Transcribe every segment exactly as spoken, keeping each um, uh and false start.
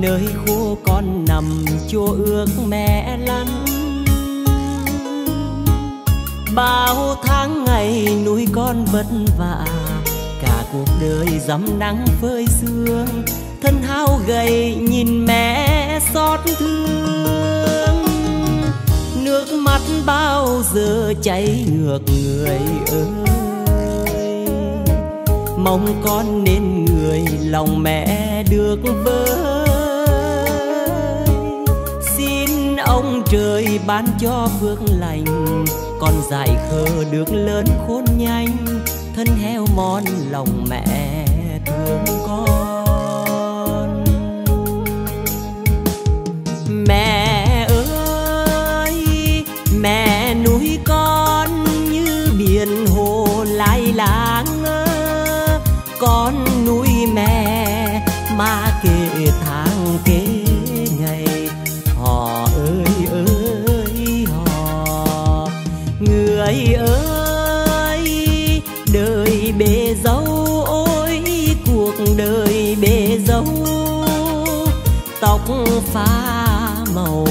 nơi khu con nằm chua ước mẹ lăn. Bao tháng ngày nuôi con vất vả, cả cuộc đời rắm nắng phơi sương, thân hao gầy nhìn mẹ xót thương. Nước mắt bao giờ chảy ngược người ơi, mong con nên người lòng mẹ được vơi. Xin ông trời ban cho phước lành, con dại khờ được lớn khôn nhanh, thân heo mòn lòng mẹ thương con. Mẹ ơi, mẹ nuôi con như biển hồ lai láng, con nuôi mẹ mà kể tháng kể ngày. Họ ơi ơi họ, người ơi đời bề dâu, ôi cuộc đời bề dâu. Tóc phá màu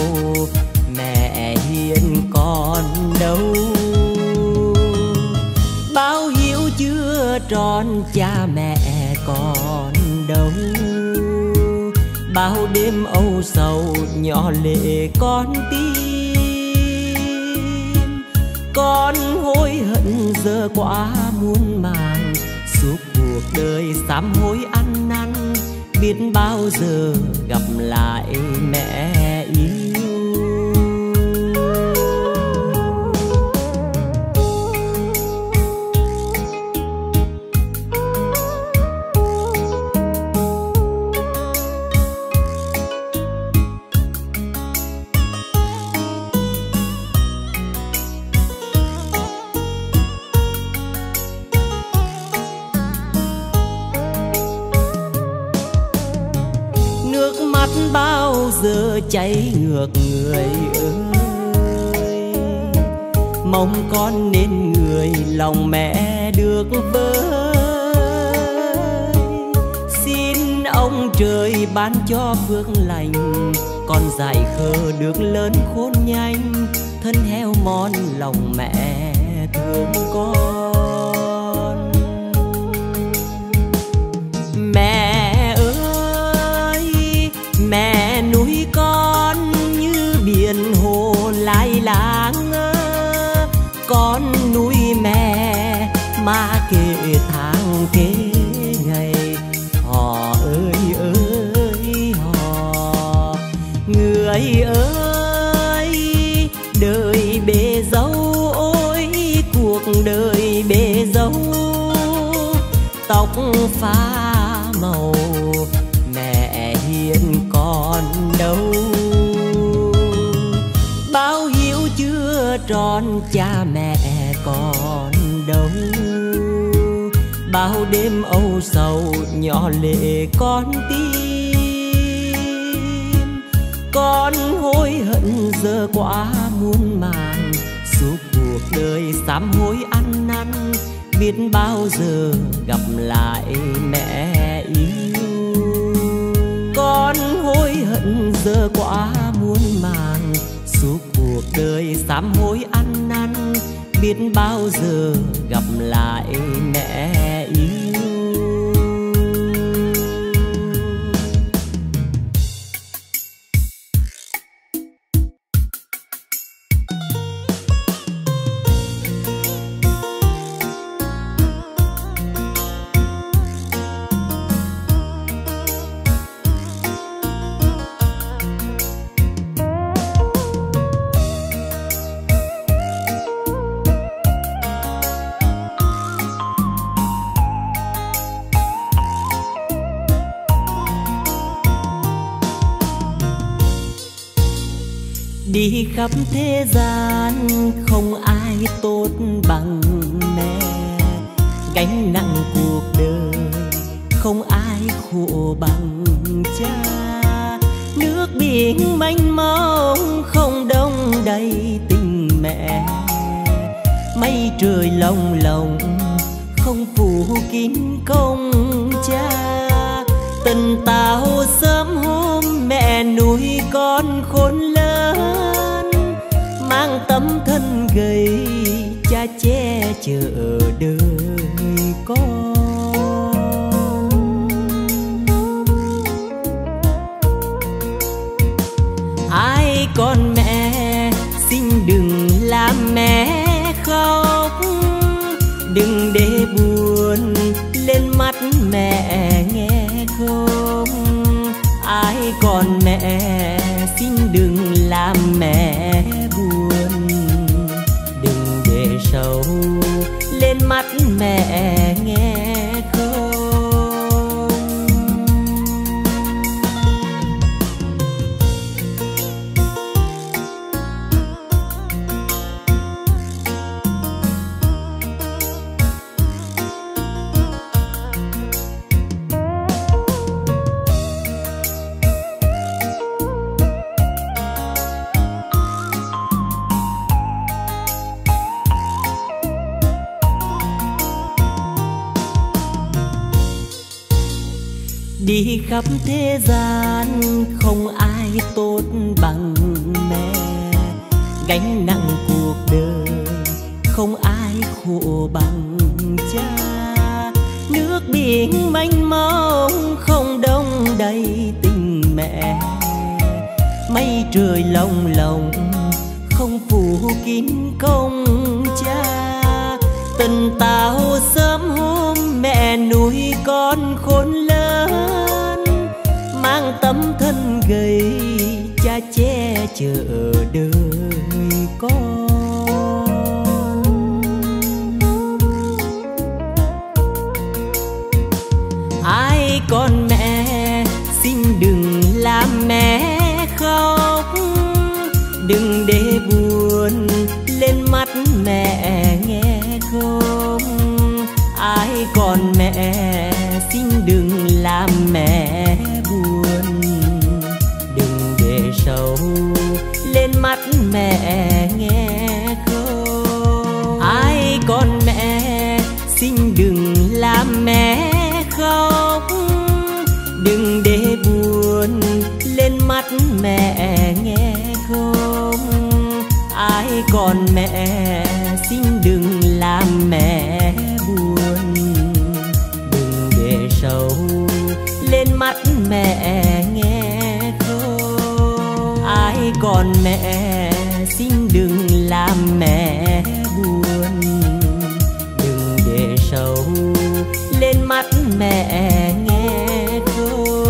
mẹ hiền còn đâu, báo hiếu chưa tròn cha mẹ còn đâu. Bao đêm âu sầu nhỏ lệ con tim, con hối hận giờ quá muôn màng, suốt cuộc đời sám hối ăn năn, biết bao giờ gặp lại mẹ yêu. Cháy ngược người ơi, mong con nên người lòng mẹ được vơi. Xin ông trời ban cho phước lành, con dại khờ được lớn khôn nhanh, thân heo mòn lòng mẹ thương con. Mẹ ơi, mẹ nuôi con như biển hồ lai láng, con nuôi mẹ mà kể tháng kể ngày. Họ ơi ơi họ, người ơi đời bề dâu, ôi cuộc đời bề dâu. Tóc phá màu mẹ hiền còn đâu, báo hiếu chưa tròn cha mẹ còn đâu. Bao đêm âu sầu nhỏ lệ con tim, con hối hận giờ quá muôn màng, suốt cuộc đời sám hối ăn năn, biết bao giờ gặp lại mẹ yêu. Con hối hận giờ quá muôn màng, suốt cuộc đời sám hối ăn năn, biết bao giờ gặp lại mẹ yêu. Đi khắp thế gian không ai tốt bằng mẹ, gánh nặng cuộc đời không ai khổ bằng cha. Nước biển mênh mông không đông đầy tình mẹ, mây trời lồng lồng không phủ kín công cha. Tình tao sớm hôm con khôn lớn mang tấm thân gầy, cha che chở đời con. Ai con mẹ xin đừng làm mẹ khóc, đừng để buồn lên mắt mẹ nghe không. Ai còn mẹ xin đừng làm mẹ buồn, đừng để sầu lên mắt mẹ nghe không. Đi khắp thế gian không ai tốt bằng mẹ, gánh nặng cuộc đời không ai khổ bằng cha. Nước biển mênh mông không đông đầy tình mẹ, mây trời lồng lộng không phủ kín công cha. Tình tao sớm hôm mẹ nuôi con khôn lớn mang tấm thân gầy, cha che chở đời con. Ai con mẹ xin đừng làm mẹ khóc, đừng để buồn lên mắt mẹ nghe không. Ai còn mẹ xin đừng làm mẹ buồn, đừng để sầu lên mắt mẹ nghe không. Ai còn mẹ xin đừng làm mẹ khóc, đừng để buồn lên mắt mẹ nghe không. Ai còn mẹ xin đừng làm mẹ buồn, đừng để sầu lên mắt mẹ nghe không. Ai còn mẹ xin đừng làm mẹ buồn, đừng để sầu lên mắt mẹ nghe không.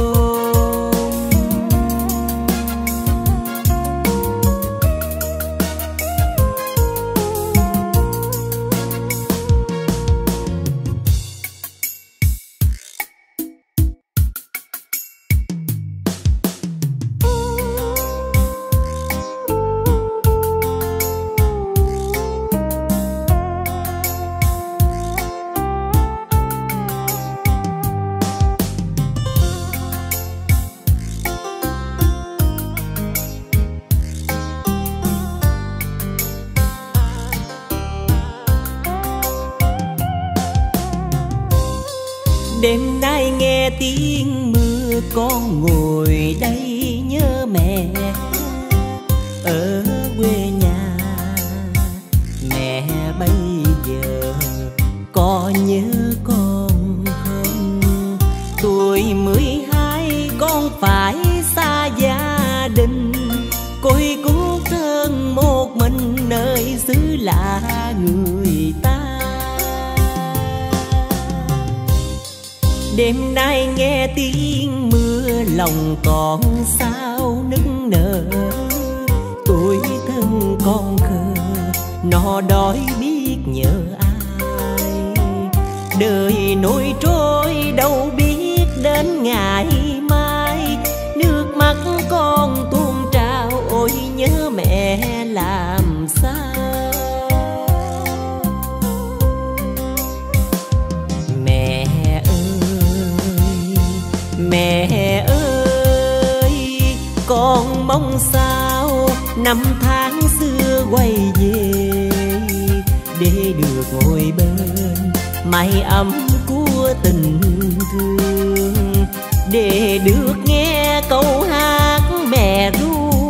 Đêm nay nghe tiếng mưa con ngồi đây nhớ mẹ ở quê nhà. Mẹ bây giờ có nhớ con không? Tuổi mười hai con phải xa gia đình, côi cú thân một mình nơi xứ lạ người ta. Đêm nay nghe tiếng mưa lòng con sao nức nở, tuổi thân con khờ nó đói biết nhớ ai. Đời nổi trôi đâu biết đến ngày mai, nước mắt con tuôn trào ôi nhớ mẹ làm sao. Mẹ ơi, con mong sao năm tháng xưa quay về, để được ngồi bên mái ấm của tình thương, để được nghe câu hát mẹ ru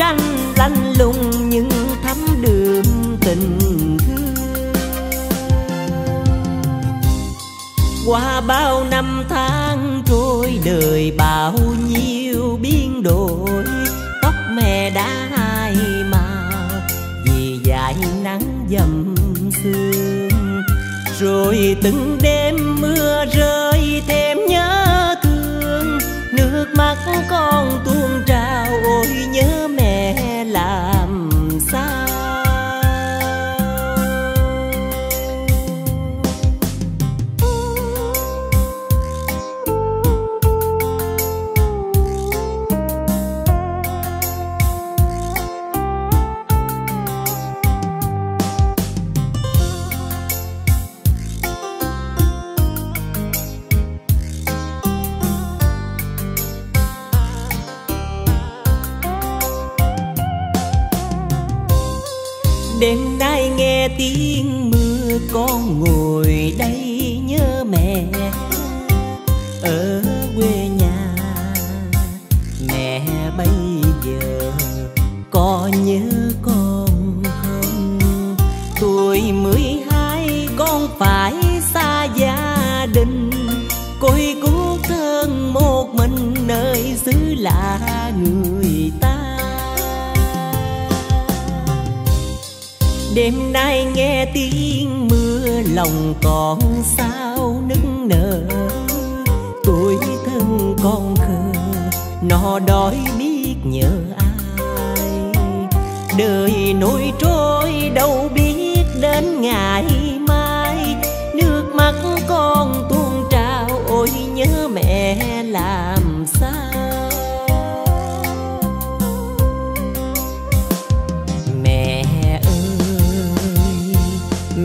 tranh lanh lùng nhưng thấm đượm tình thương. Qua bao năm tháng trôi đời bao nhiêu biến đổi, tóc mẹ đã hai màu vì dãi nắng dầm sương. Rồi từng đêm mưa rơi thêm nhớ thương, nước mắt con tuôn trào ôi nhớ mẹ làm sao. Đêm nay nghe tiếng mưa con ngồi đây nhớ mẹ ở quê nhà. Mẹ bây giờ có nhớ con không? Tuổi mười hai con phải xa gia đình, côi cú thân một mình nơi xứ lạ người ta. Đêm nay nghe tiếng mưa lòng con sao nức nở, tuổi thân con khờ nó đói biết nhớ ai. Đời nổi trôi đâu biết đến ngày mai, nước mắt con tuôn trào ôi nhớ mẹ làm sao.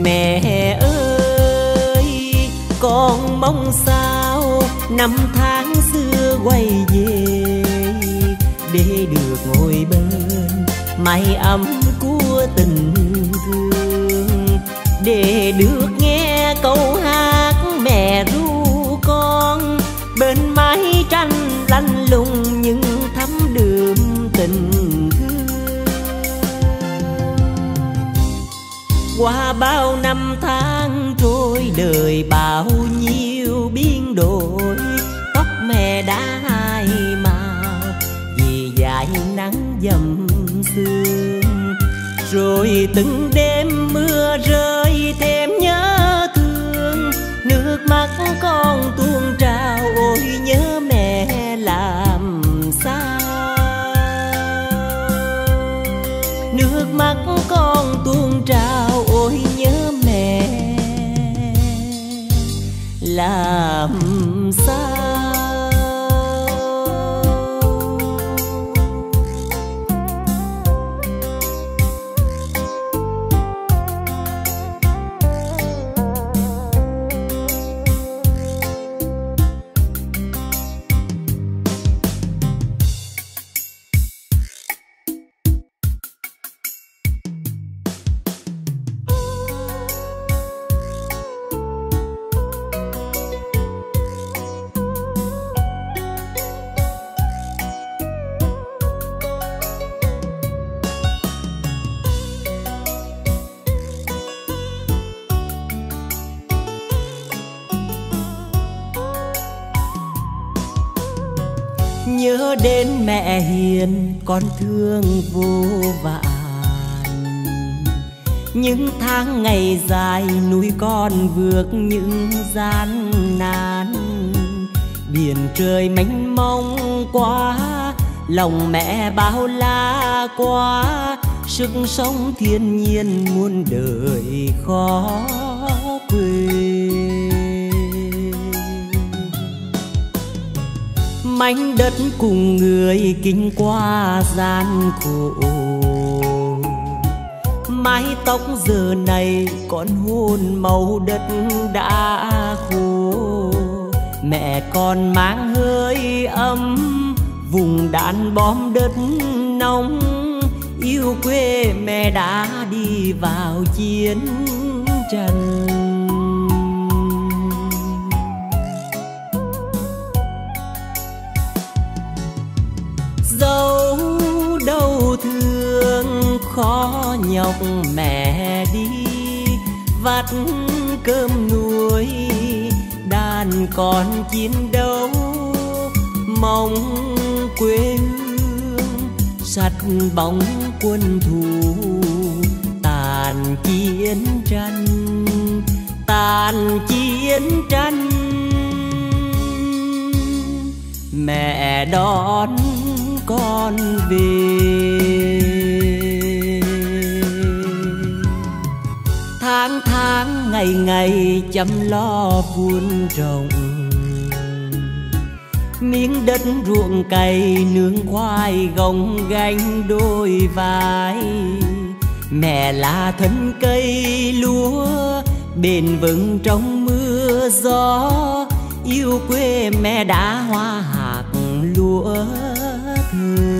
Mẹ ơi, con mong sao năm tháng xưa quay về để được ngồi bên mái ấm của tình thương, để được nghe câu hát mẹ ru con bên mái tranh lanh lùng nhưng thấm đượm tình thương. Qua bao năm tháng trôi đời bao nhiêu biến đổi, tóc mẹ đã hai màu vì dãi nắng dầm sương. Rồi từng đêm mưa rơi thêm nhớ thương, nước mắt con tuôn trào ôi nhớ mẹ làm sao. Nước mắt con tuôn trào ôi nhớ mẹ làm sao. Nhớ đến mẹ hiền con thương vô vàn, những tháng ngày dài nuôi con vượt những gian nan. Biển trời mênh mông quá, lòng mẹ bao la quá, sức sống thiên nhiên muôn đời khó quên. Mảnh đất cùng người kinh qua gian khổ, mái tóc giờ này còn hôn màu đất đã khô. Mẹ còn mang hơi ấm vùng đạn bom đất nóng, yêu quê mẹ đã đi vào chiến tranh. Dẫu đâu thương khó nhọc mẹ đi vắt cơm nuôi, đàn con chiến đấu mong quê hương sạch bóng quân thù. Tàn chiến tranh, tàn chiến tranh, mẹ đón con về. Tháng tháng ngày ngày chăm lo vun trồng, miếng đất ruộng cày nướng khoai gồng gánh đôi vai. Mẹ là thân cây lúa bền vững trong mưa gió, yêu quê mẹ đã hoa hạt lúa thơm.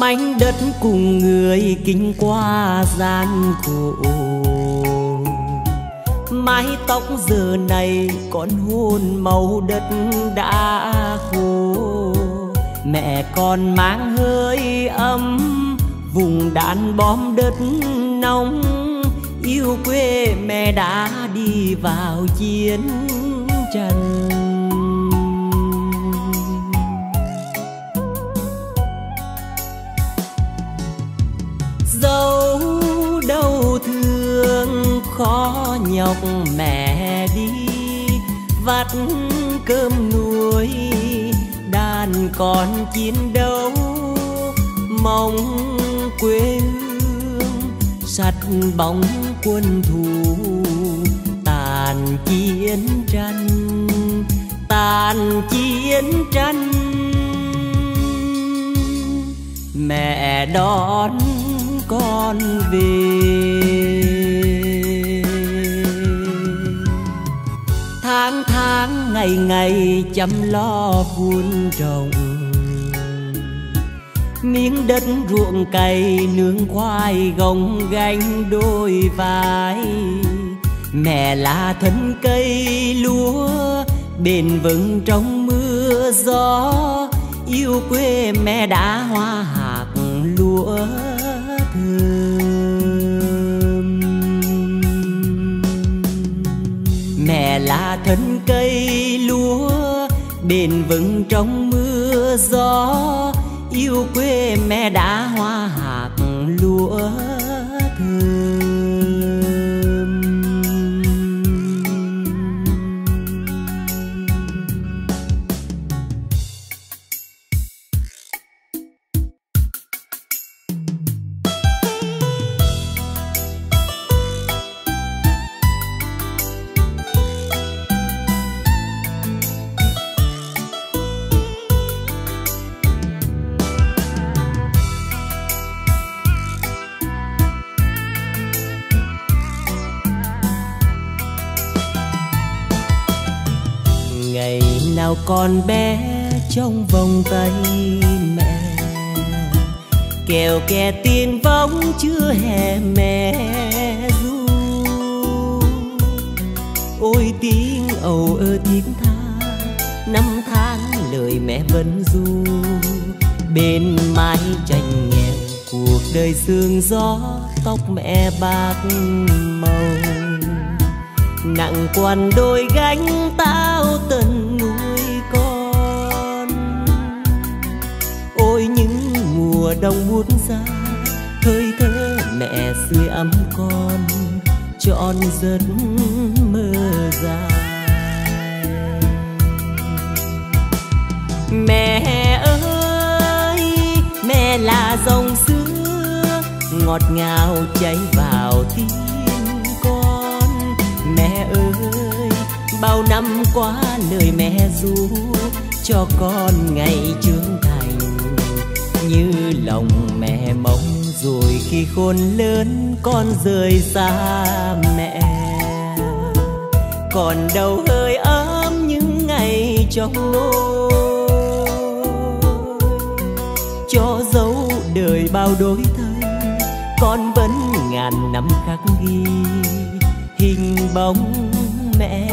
Mảnh đất cùng người kinh qua gian khổ, mái tóc giờ này còn hôn màu đất đã khô. Mẹ còn mang hơi ấm vùng đạn bom đất nóng, yêu quê mẹ đã đi vào chiến tranh. Dẫu đau thương khó nhọc mẹ đi vắt cơm nuôi, đàn con chiến đấu mong quê hương sạch bóng quân thù. Tàn chiến tranh, tàn chiến tranh, mẹ đón con về. Tháng tháng ngày ngày chăm lo vun trồng, miếng đất ruộng cày nướng khoai gồng gánh đôi vai. Mẹ là thân cây lúa bền vững trong mưa gió, yêu quê mẹ đã hoa hạt lúa. Mẹ là thân cây lúa bền vững trong mưa gió, yêu quê mẹ đã hoa hạt lúa thơm. Còn bé trong vòng tay mẹ, kèo kè tiếng vóng chưa hè mẹ ru. Ôi tiếng ầu ơ tiếng tha, năm tháng lời mẹ vẫn ru. Bên mái tranh nghèo cuộc đời sương gió, tóc mẹ bạc màu nặng quằn đôi gánh tao tần. Mùa đông buốt giá, hơi thở mẹ sưởi ấm con trọn giấc mơ dài. Mẹ ơi, mẹ là dòng sữa ngọt ngào chảy vào tim con. Mẹ ơi, bao năm qua lời mẹ ru cho con ngày trưởng thành như lòng mẹ mong rồi khi khôn lớn con rời xa mẹ, còn đâu hơi ấm những ngày trong nôi, cho dấu đời bao đổi thay con vẫn ngàn năm khắc ghi hình bóng mẹ.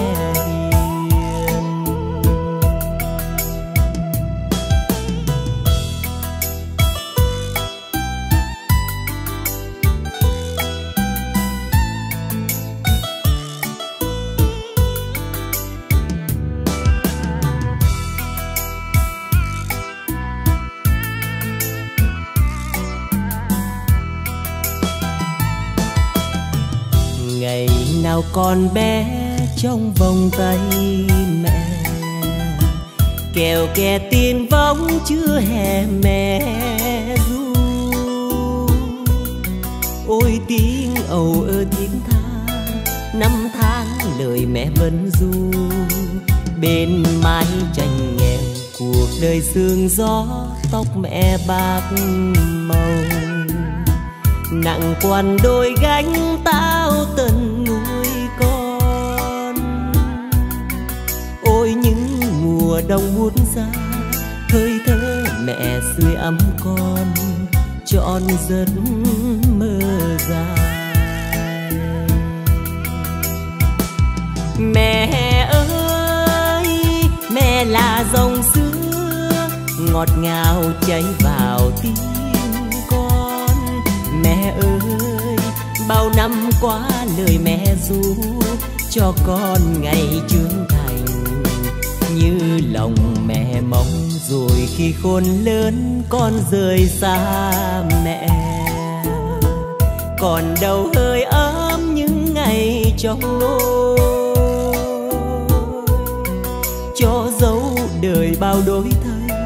Nào con bé trong vòng tay mẹ, kèo kè tin vóng chưa hè mẹ ru. Ôi tiếng ầu ơ tiếng than, năm tháng lời mẹ vẫn ru. Bên mái tranh nghèo cuộc đời sương gió, tóc mẹ bạc màu nặng quan đôi gánh tao tần nuôi con. Ôi những mùa đông buốt giá, hơi thở mẹ sưởi ấm con trọn giấc mơ dài. Mẹ ơi, mẹ là dòng sữa ngọt ngào chảy vào tim. Mẹ ơi, bao năm qua lời mẹ ru cho con ngày trưởng thành như lòng mẹ mong, rồi khi khôn lớn con rời xa mẹ, còn đâu hơi ấm những ngày trong nôi, cho dấu đời bao đổi thay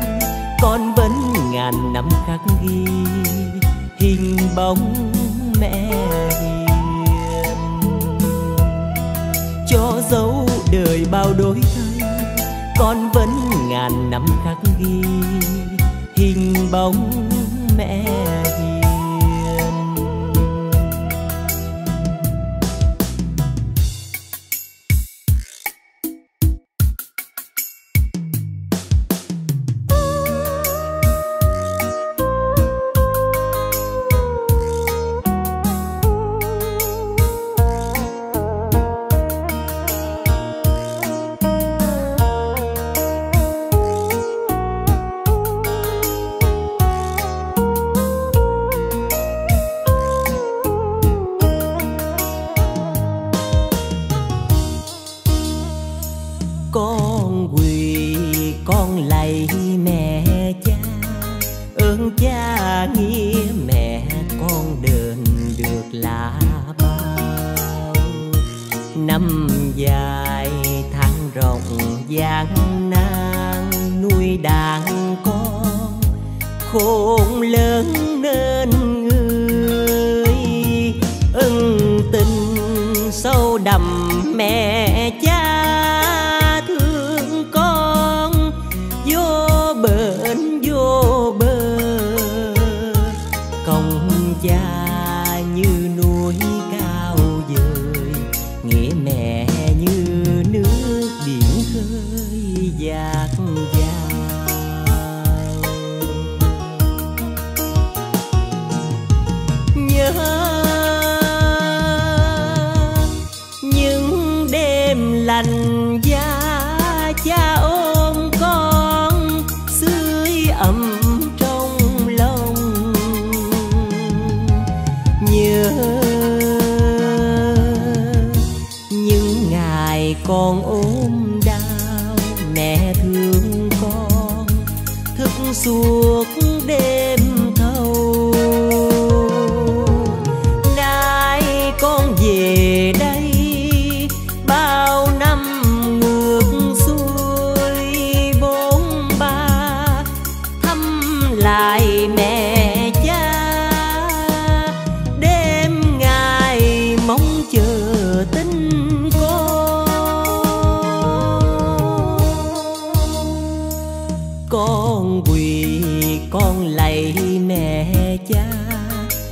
con vẫn ngàn năm khắc ghi hình bóng mẹ hiền. Cho dấu đời bao đổi thay con vẫn ngàn năm khắc ghi hình bóng mẹ hiền.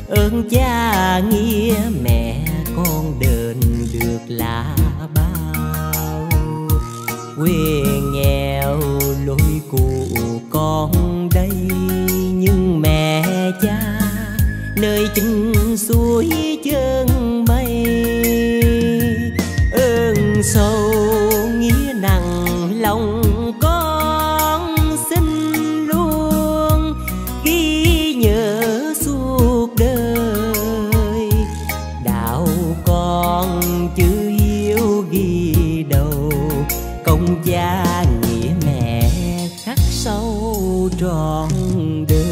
ơn cha nghĩa mẹ con đền được là bao. Quê nghèo lối của con đây, nhưng mẹ cha nơi tình suối chân mây. Ơn sâu nghĩa nặng lòng con xin luôn ghi nhớ suốt đời. Đạo con chữ hiếu ghi đầu, công cha nghĩa mẹ khắc sâu trọn đời.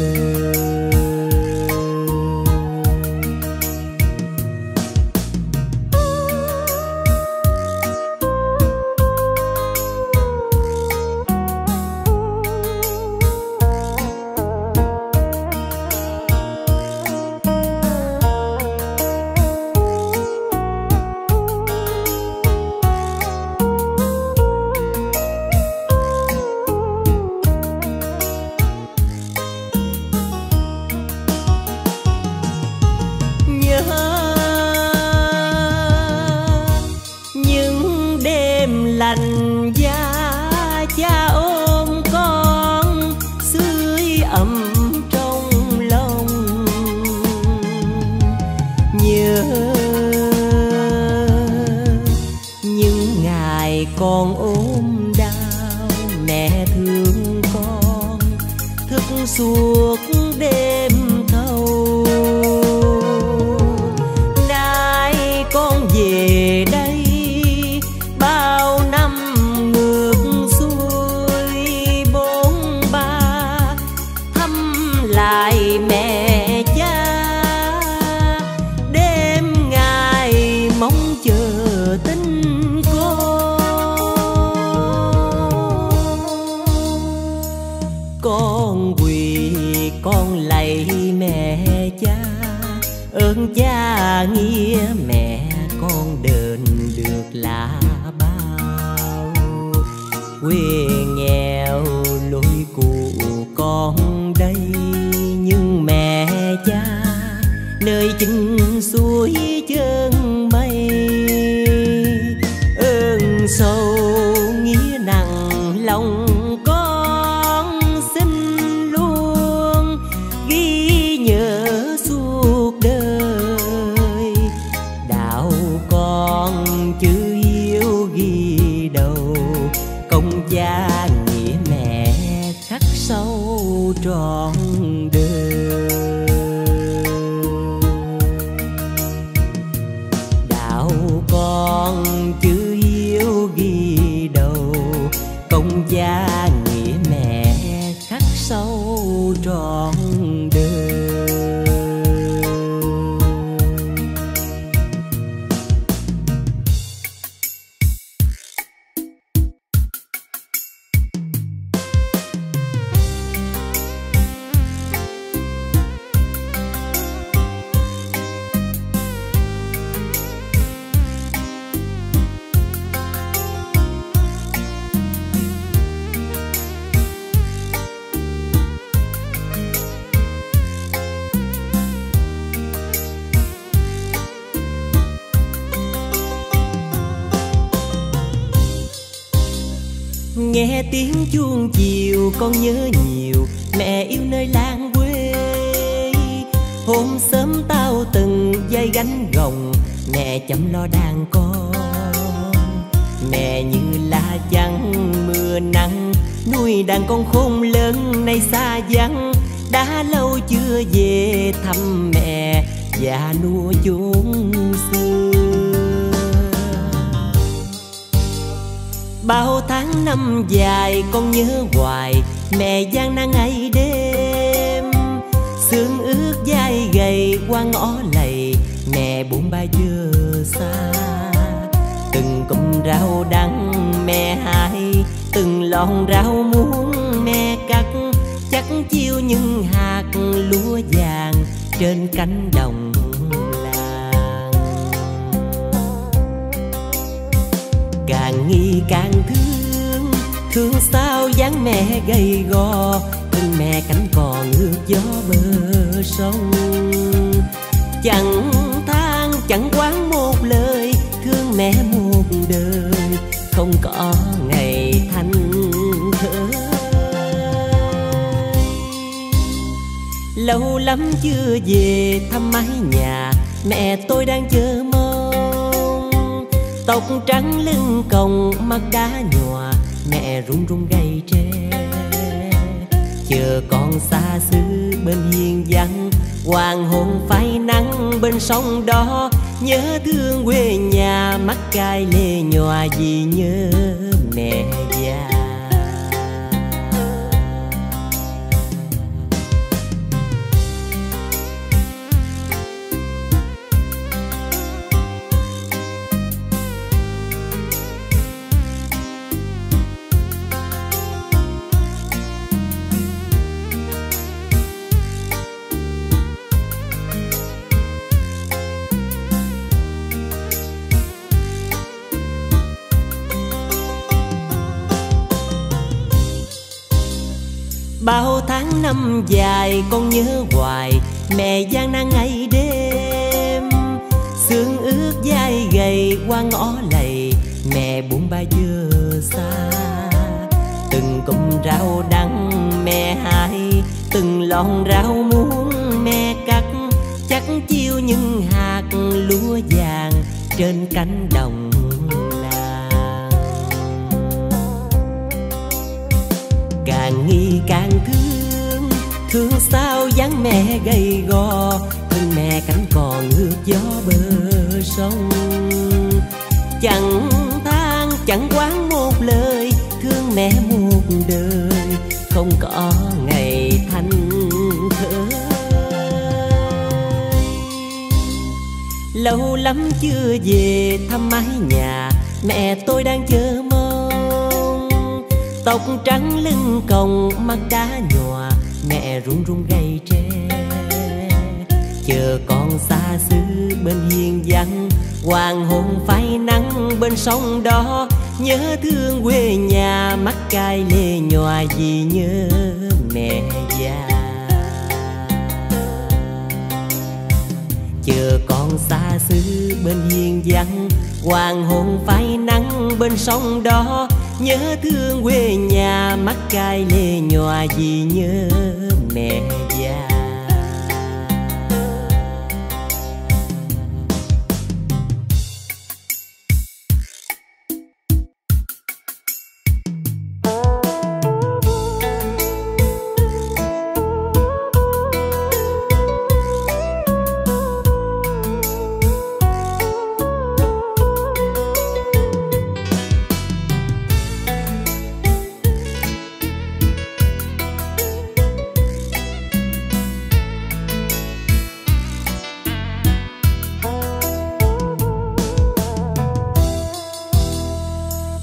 Lành da cha ôm con sưởi ấm trong lòng, nhớ những ngày con ốm đau mẹ thương con thức suốt đêm thâu. Nay con về đây mẹ cha đêm ngày mong chờ tin con. Con quỳ con lạy mẹ cha, ơn cha nghĩa mẹ con đền được là bao. Quê nghèo lối của con đây, nhưng mẹ cha nơi chính suối chân mây. Ơn sâu nghĩa nặng lòng con xin luôn ghi nhớ suốt đời. Đạo con chữ hiếu ghi đầu, công cha nghĩa mẹ khắc sâu trọn đời. Đạo con chữ hiếu ghi đầu, công cha nghĩa mẹ khắc sâu trọn đời. Nghe tiếng chuông chiều con nhớ nhiều mẹ yêu nơi làng quê. Hôm sớm tao từng dây gánh gồng, mẹ chăm lo đàn con. Mẹ như lá chắn mưa nắng, nuôi đàn con khôn lớn nay xa vắng. Đã lâu chưa về thăm mẹ và nua chốn xưa. Bao tháng năm dài con nhớ hoài mẹ gian nan ngày đêm. Sương ướt vai gầy qua ngõ lầy, mẹ buồn ba chưa xa. Từng cụm rau đắng mẹ hái, từng lon rau muống mẹ cắt. Chắc chiêu những hạt lúa vàng trên cánh đồng. Càng nghĩ càng thương, thương sao dáng mẹ gầy gò, thương mẹ cánh còn ướt gió bờ sông. chẳng than chẳng quán một lời, thương mẹ một đời không có ngày thanh thơ. Lâu lắm chưa về thăm mái nhà, mẹ tôi đang chờ mong. Tóc trắng lưng còng mắt đá nhòa, mẹ run run gầy tre. Chờ con xa xứ bên hiên vắng, hoàng hôn phai nắng bên sông đó. Nhớ thương quê nhà mắt cay lê nhòa vì nhớ mẹ già. Bao tháng năm dài con nhớ hoài, mẹ gian nan ngày đêm. Sương ướt vai gầy qua ngõ lầy, mẹ buồn ba giờ xa. Từng cụm rau đắng mẹ hái, từng lon rau muống mẹ cắt. Chắc chiêu những hạt lúa vàng trên cánh đồng. Càng nghi càng thương, thương sao dáng mẹ gầy gò. Thân mẹ cánh còn ướt gió bờ sông. Chẳng than chẳng quán một lời, thương mẹ một đời không có ngày thanh thơ. Lâu lắm chưa về thăm mái nhà, mẹ tôi đang chờ mơ. Tóc trắng lưng còng mắt đá nhòa, mẹ run run gầy tre. Chờ con xa xứ bên hiên vắng, hoàng hôn phai nắng bên sông đó. Nhớ thương quê nhà mắt cay lê nhòa vì nhớ mẹ già. Chờ con xa xứ bên hiên vắng, hoàng hôn phai nắng bên sông đó. Nhớ thương quê nhà mắt cay lê nhòa vì nhớ mẹ già.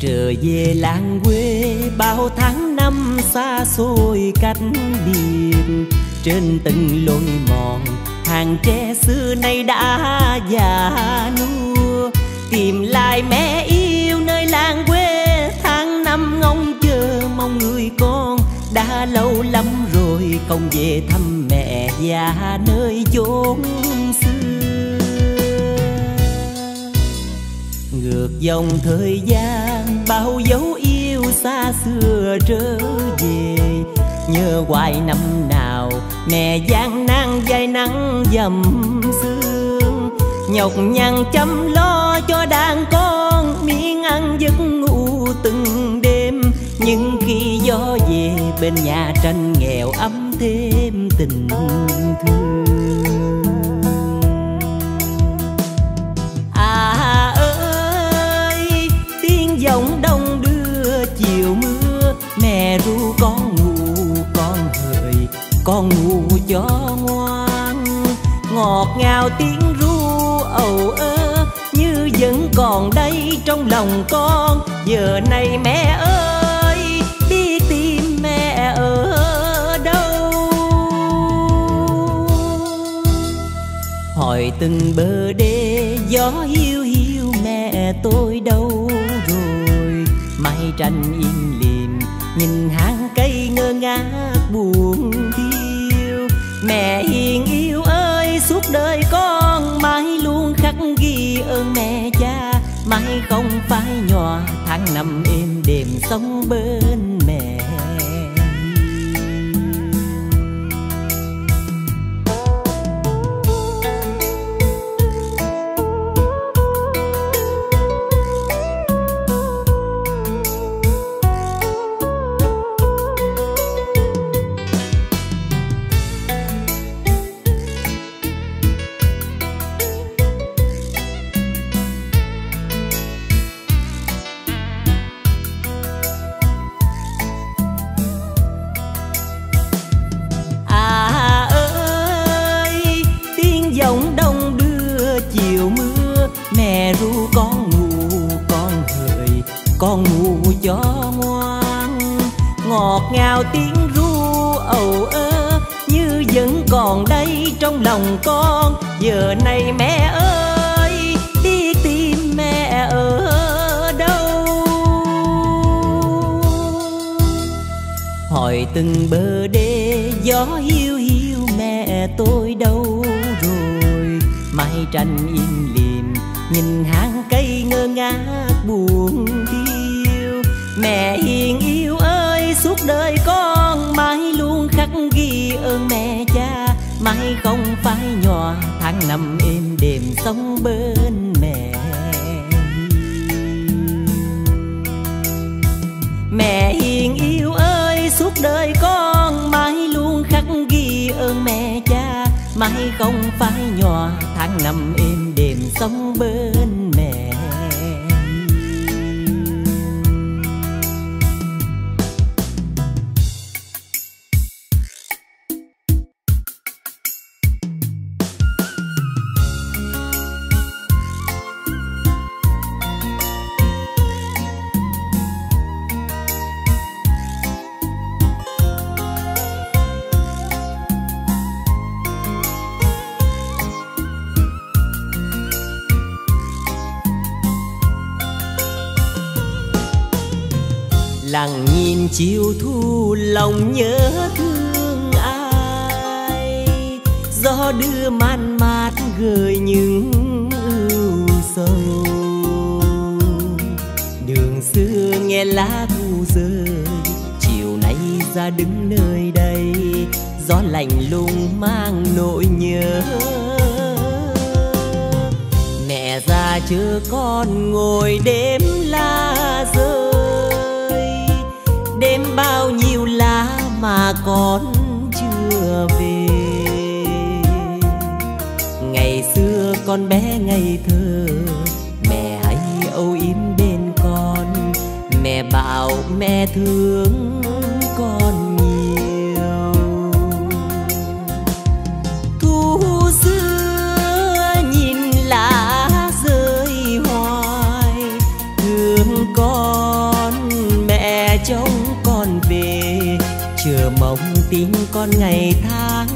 Trở về làng quê bao tháng năm xa xôi cách biệt. Trên từng lối mòn hàng tre xưa nay đã già nua. Tìm lại mẹ yêu nơi làng quê, tháng năm ngóng chờ mong người con. Đã lâu lắm rồi không về thăm mẹ già nơi chốn xưa. Ngược dòng thời gian bao dấu yêu xa xưa trở về. Nhớ hoài năm nào mẹ gian nan dài nắng dầm sương. Nhọc nhằn chăm lo cho đàn con, miếng ăn giấc ngủ từng đêm. Nhưng khi gió về bên nhà tranh nghèo ấm thêm tình thương. Giọng đông đưa chiều mưa, mẹ ru con ngủ con hỡi, con ngủ cho ngoan. Ngọt ngào tiếng ru ầu ơ như vẫn còn đây trong lòng con. Giờ này mẹ ơi đi tìm mẹ ở đâu. Hỏi từng bờ đê gió hiu hiu mẹ tôi đâu. Mái tranh im lìm nhìn hàng cây ngơ ngác buồn thiêu. Mẹ hiền yêu ơi suốt đời con sống bên mẹ. Con ngủ cho ngoan, ngọt ngào tiếng ru ầu ơ như vẫn còn đây trong lòng con. Giờ này mẹ ơi, đi tìm mẹ ở đâu? Hỏi từng bờ đê gió hiu hiu, mẹ tôi đâu rồi? Mái tranh im lìm, nhìn hàng cây ngơ ngác buồn tiêu. Mẹ hiền yêu ơi, suốt đời con mãi luôn khắc ghi ơn mẹ cha, mãi không phải nhòa tháng năm êm đềm sống bên mẹ. Mẹ hiền yêu ơi, suốt đời con mãi luôn khắc ghi ơn mẹ cha, mãi không phải nhòa tháng năm êm đềm sống bên mẹ. Lặng nhìn chiều thu lòng nhớ thương ai, gió đưa man mát gợi những ưu sầu. Đường xưa nghe lá thu rơi, chiều nay ra đứng nơi đây, gió lạnh lùng mang nỗi nhớ. Mẹ ra chờ con ngồi đếm lá rơi, đêm bao nhiêu lá mà con chưa về. Ngày xưa con bé ngây thơ, mẹ hãy âu yếm bên con. Mẹ bảo mẹ thương con nhiều. Thu xưa nhìn lá rơi hoài, thương con mẹ trông về, chờ mong tin con ngày tháng,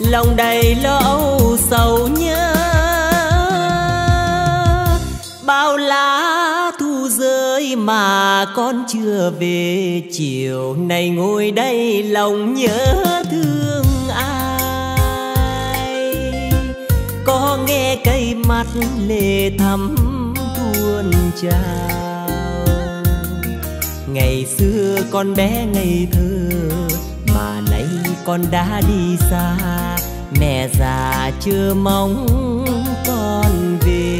lòng đầy lo âu sầu nhớ. Bao lá thu rơi mà con chưa về, chiều nay ngồi đây lòng nhớ thương ai. Có nghe cây mắt lệ thắm tuôn trào, ngày xưa con bé ngây thơ mà nay con đã đi xa. Mẹ già chưa mong con về.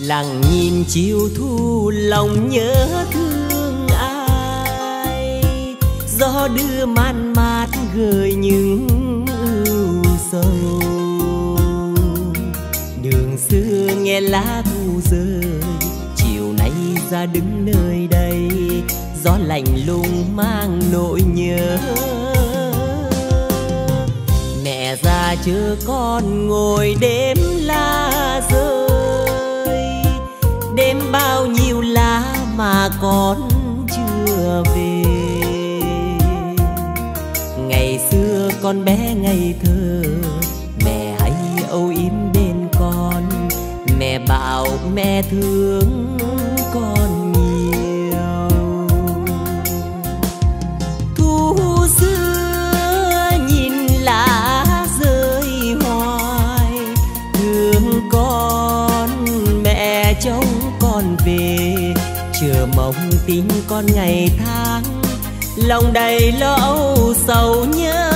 Lặng nhìn chiều thu lòng nhớ thương ai, gió đưa man mát gợi những ưu sầu. Đường xưa nghe lá thu rơi, chiều nay ra đứng nơi đây, gió lạnh lùng mang nỗi nhớ. Mẹ ra chờ con ngồi đếm lá rơi, đêm bao nhiêu lá mà con chưa về. Ngày xưa con bé ngày thơ, mẹ hãy âu yếm bên con, mẹ bảo mẹ thương con nhiều. Thu xưa nhìn lá rơi hoài, thương con mẹ trông con về, chờ mong tin con ngày tháng, lòng đầy lo âu sầu nhớ.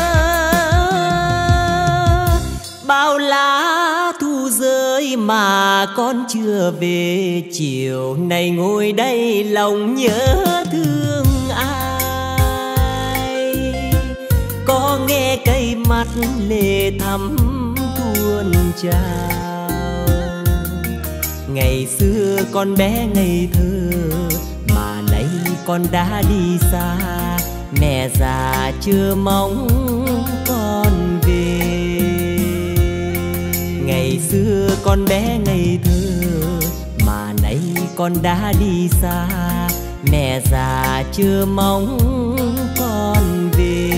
Bao lá thu rơi mà con chưa về, chiều nay ngồi đây lòng nhớ thương ai. Có nghe cây mắt lệ thắm tuôn trào, ngày xưa con bé ngây thơ mà nay con đã đi xa, mẹ già chưa mong con về. Ngày xưa con bé ngây thơ mà nay con đã đi xa, mẹ già chưa mong con về.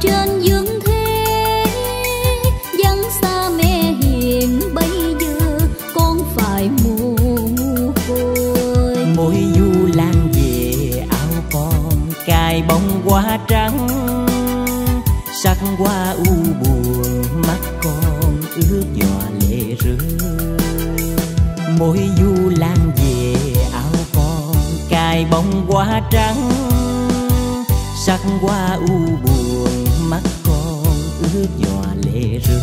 Trên dương thế mỗi du lan về áo con, cài bóng hoa trắng sắc hoa u buồn, mắt con ướt nhòa lệ rơi.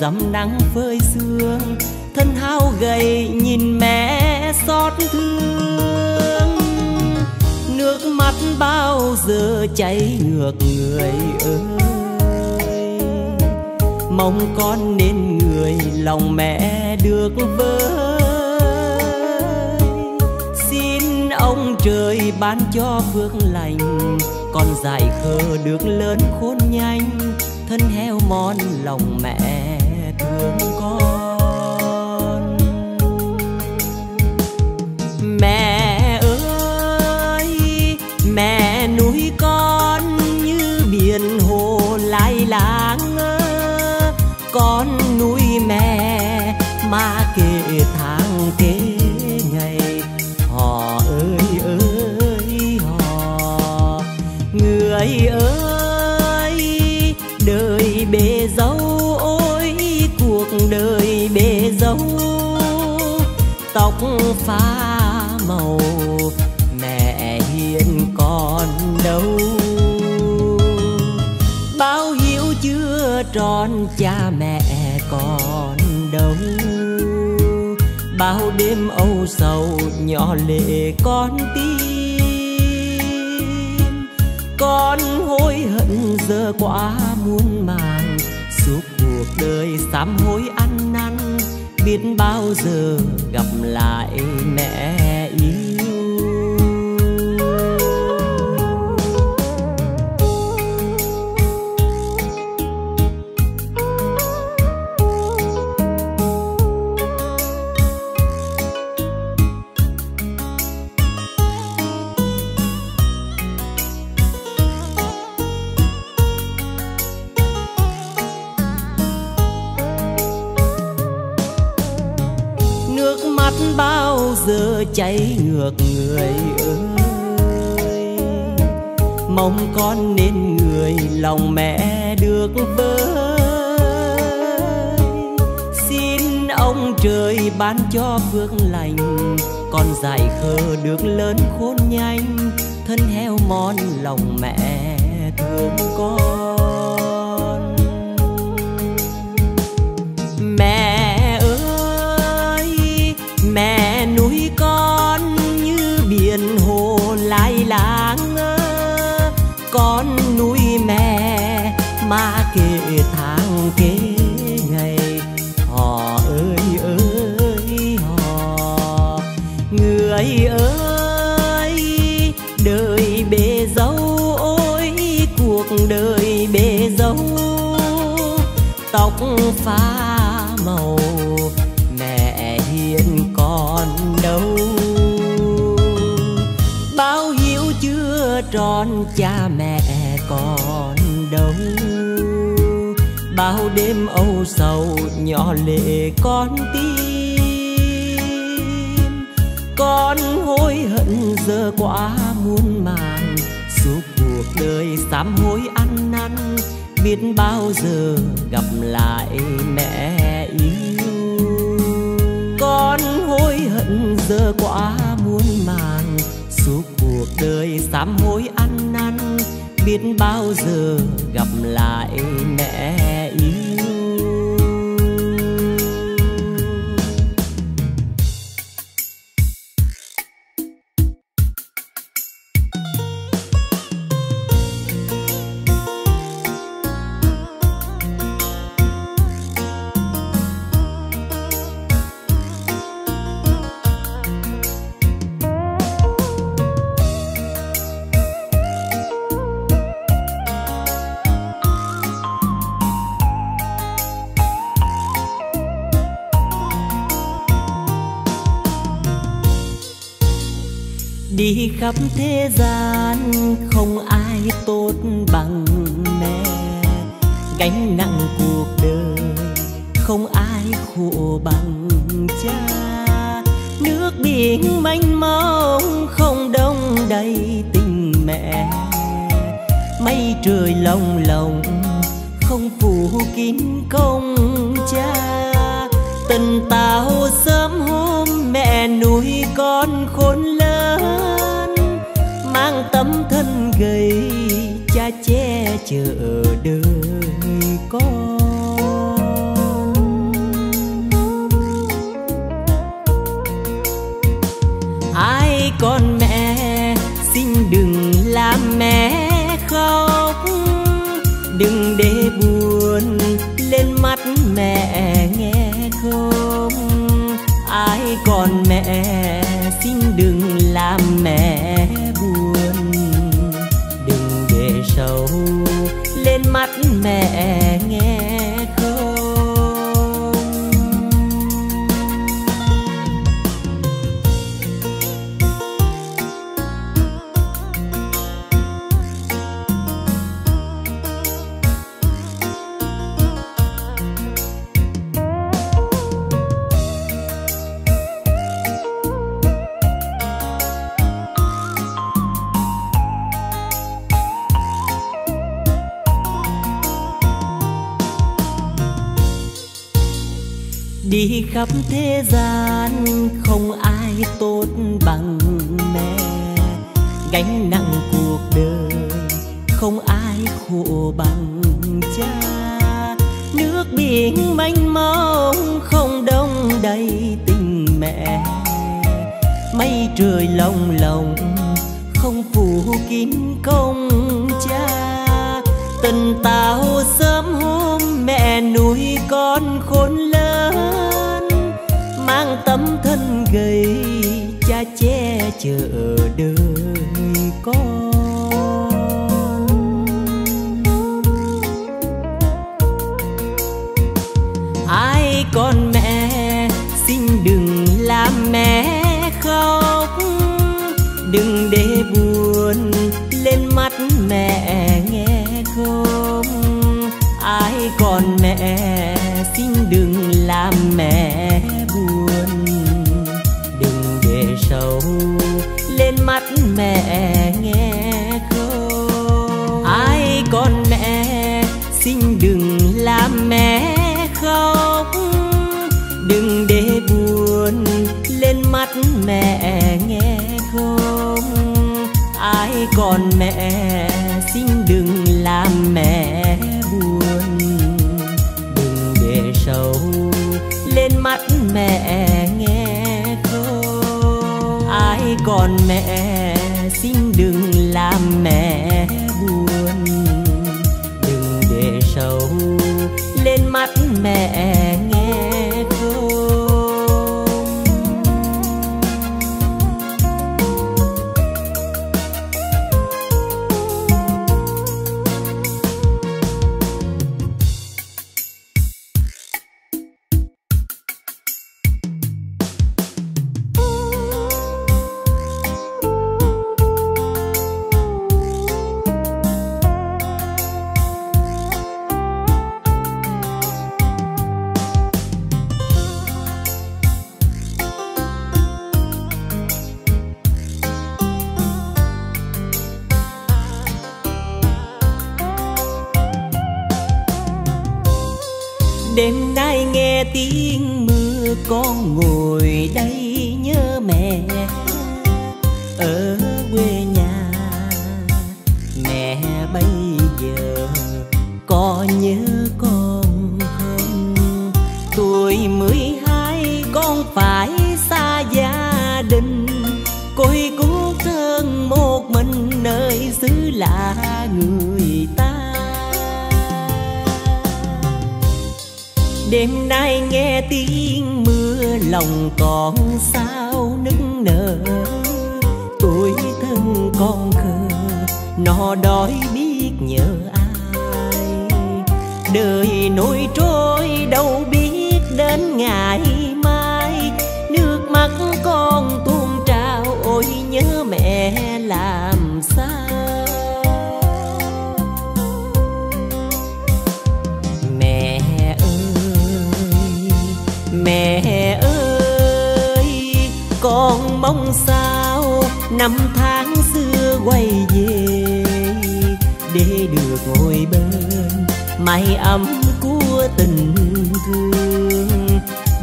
Dầm nắng phơi sương, thân hao gầy nhìn mẹ xót thương. Nước mắt bao giờ chảy ngược người ơi, mong con nên người lòng mẹ được vơi. Xin ông trời ban cho phước lành, con dại khờ được lớn khôn nhanh, thân heo mòn lòng mẹ con. Mẹ ơi, mẹ nuôi con như biển hồ lai láng, con nuôi mẹ mà kể tháng kể ngày. Họ ơi ơi họ, người ơi đời bề dấu, đời bề dấu tóc phá màu, mẹ hiền còn đâu. Báo hiếu chưa tròn cha mẹ còn đâu, bao đêm âu sầu nhỏ lệ con tim. Con hối hận giờ quá muôn màng, suốt cuộc đời sám hối ăn năn, biết bao giờ gặp lại mẹ yêu. Cháy ngược người ơi, mong con nên người lòng mẹ được vơi. Xin ông trời ban cho phước lành, con dại khờ được lớn khôn nhanh, thân heo mòn lòng mẹ thương con. Mẹ ơi, mẹ nuôi con như biển hồ lai láng, con nuôi mẹ mà kể tháng kể ngày. Họ ơi ơi họ, người ơi đời bề dấu, ôi cuộc đời bề dấu tóc phá màu, mẹ hiền còn đâu. Báo hiếu chưa tròn cha mẹ còn đâu, bao đêm âu sầu nhỏ lệ con tim. Con hối hận giờ quá muôn màng, suốt cuộc đời sám hối ăn năn, biết bao giờ gặp lại mẹ yêu. Con hối hận giờ quá muôn màng, suốt cuộc đời sám hối ăn năn, biết bao giờ gặp lại mẹ yêu. Đi khắp thế gian không ai tốt bằng mẹ, gánh nặng cuộc đời không ai khổ bằng cha. Nước biển mênh mông không đông đầy tình mẹ, mây trời lồng lộng không phủ kín công cha. Tình tao sớm hôm mẹ nuôi con khôn lớn, mang tấm thân gầy cha che chở đời con. Ai con mẹ xin đừng làm mẹ khóc, đừng để buồn lên mắt mẹ nghe không. Ai còn mẹ xin đừng làm mẹ buồn, đừng để sầu lên mắt mẹ nghe không. Đi khắp thế gian không ai tốt bằng mẹ, gánh nặng cuộc đời không ai khổ bằng cha. Nước biển mênh mông không đông đầy tình mẹ, mây trời lồng lộng không phủ kín công cha. Tình tao sớm hôm mẹ nuôi con khôn lớn, mang tấm thân gầy cha che chở đời con. Ai con mẹ xin đừng làm mẹ khóc, đừng để buồn lên mắt mẹ nghe không. Ai còn mẹ xin đừng làm mẹ buồn, đừng để sầu lên mắt mẹ nghe không. Ai còn mẹ xin đừng làm mẹ khóc, đừng để buồn lên mắt mẹ nghe không. Ai còn mẹ xin đừng làm mẹ buồn, đừng để sầu lên mắt mẹ nghe không. Ai còn mẹ xin đừng làm mẹ buồn, đừng để sầu lên mắt mẹ nghe không. Đêm nay nghe tiếng mưa con ngồi đây nhớ mẹ. Ở quê nhà mẹ bây giờ có nhớ con không? Tuổi mười hai con phải xa gia đình, côi cú thân một mình nơi xứ lạ người ta. Đêm nay nghe tiếng mưa lòng con sao nức nở, tuổi thân con khờ nó đói biết nhớ ai. Đời nổi trôi đâu biết đến ngày mai, nước mắt con tuôn trào ôi nhớ mẹ mong sao năm tháng xưa quay về để được ngồi bên mái ấm của tình thương,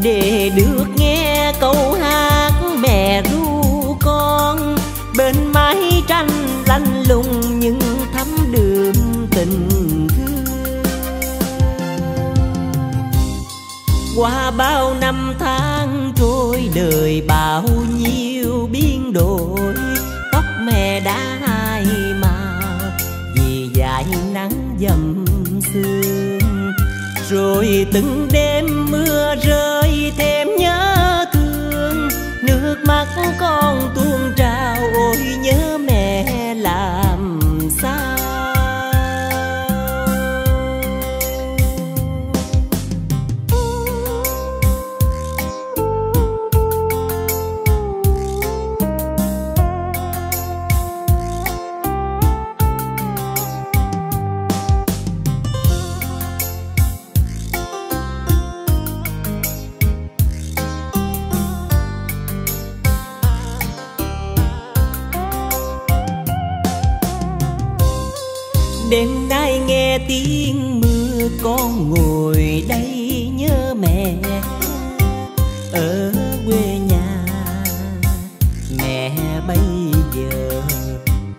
để được nghe câu hát mẹ ru con bên mái tranh lanh lùng những thắm đường tình thương. Qua bao năm tháng trôi đời bao nhiêu biến đổi, tóc mẹ đã hai màu vì dãi nắng dầm sương, rồi từng đêm mưa rơi thêm nhớ thương, nước mắt con tuôn trào ôi nhớ mẹ làm sao. Đêm nay nghe tiếng mưa con ngồi đây nhớ mẹ ở quê nhà. Mẹ bây giờ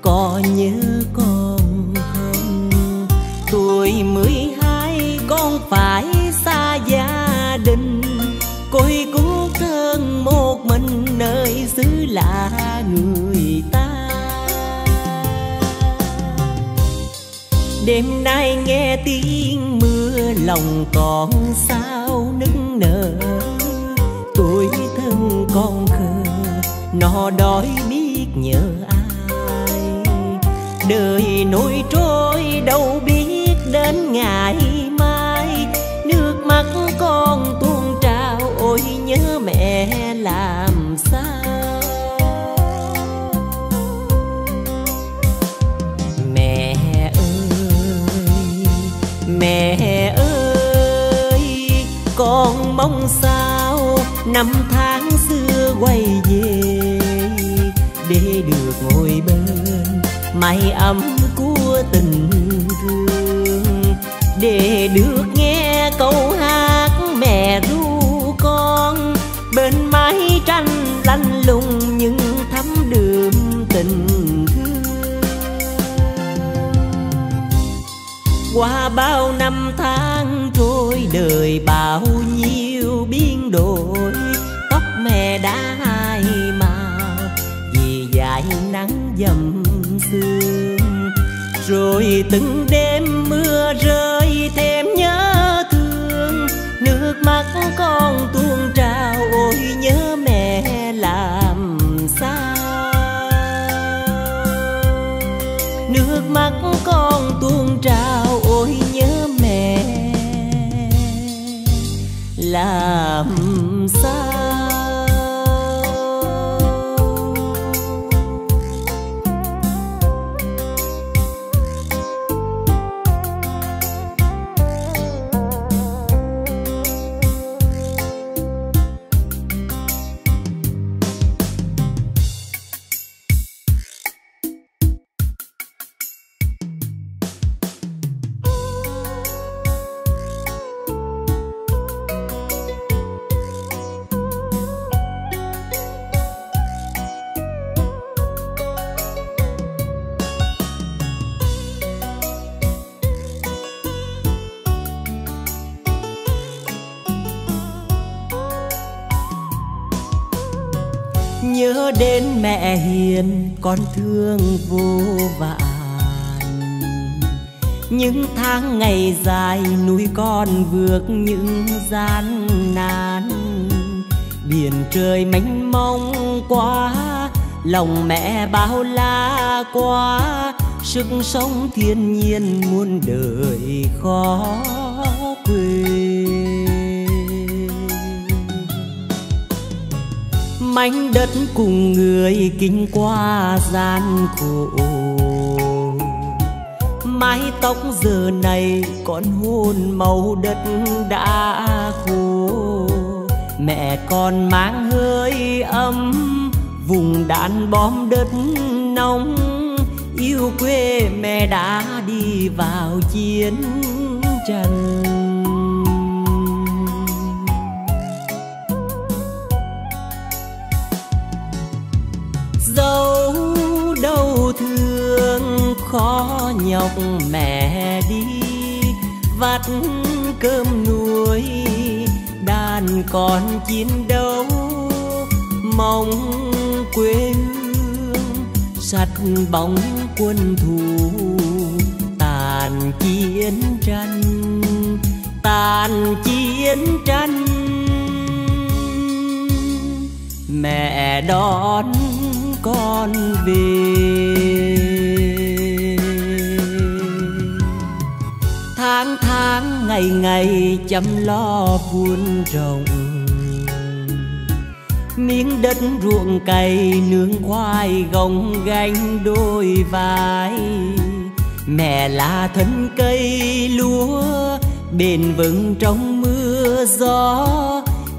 có nhớ con không? Tuổi mười hai con phải xa gia đình, côi cú thân một mình nơi xứ lạ người ta. Đêm nay nghe tiếng mưa lòng con sao nức nở, tuổi thân con khờ nó đói biết nhớ ai. Đời nổi trôi đâu biết đến ngày mai, nước mắt con tuôn trào ôi nhớ mẹ làm sao. Mẹ ơi, con mong sao năm tháng xưa quay về để được ngồi bên mái ấm của tình thương, để được nghe câu hát mẹ ru con bên mái tranh lanh lùng những thắm đường tình. Qua bao năm tháng trôi đời bao nhiêu biến đổi, tóc mẹ đã hai màu vì dãi nắng dầm sương, rồi từng đêm mưa rơi thêm nhớ thương, nước mắt con tuôn trào ôi nhớ mẹ làm sao. Nước mắt con tuôn trào ôi nhớ mẹ làm sao. Nhớ đến mẹ hiền con thương vô vàn, những tháng ngày dài nuôi con vượt những gian nan. Biển trời mênh mông quá, lòng mẹ bao la quá, sức sống thiên nhiên muôn đời khó quên. Mảnh đất cùng người kinh qua gian khổ, mái tóc giờ này còn hôn màu đất đã khô. Mẹ con mang hơi ấm vùng đạn bom đất nóng, yêu quê mẹ đã đi vào chiến tranh. Dẫu đau thương khó nhọc mẹ đi vắt cơm nuôi đàn con chiến đấu, mong quê hương sạch bóng quân thù tàn chiến tranh, tàn chiến tranh. Mẹ đón con về, tháng tháng ngày ngày chăm lo vun trồng miếng đất ruộng cày, nướng khoai gồng gánh đôi vai. Mẹ là thân cây lúa bền vững trong mưa gió,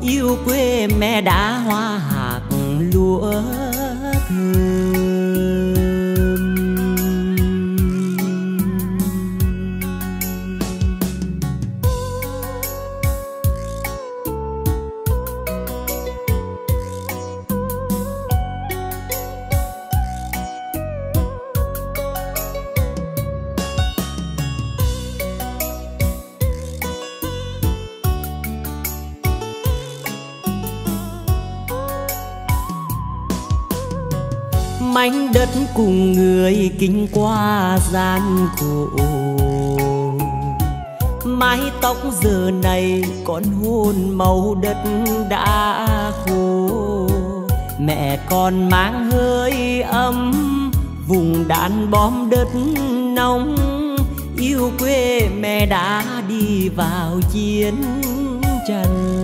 yêu quê mẹ đã hoa hạt lúa thơm. Mảnh đất cùng người kinh qua gian khổ, mái tóc giờ này còn hôn màu đất đã khô. Mẹ còn mang hơi ấm vùng đạn bom đất nóng, yêu quê mẹ đã đi vào chiến tranh.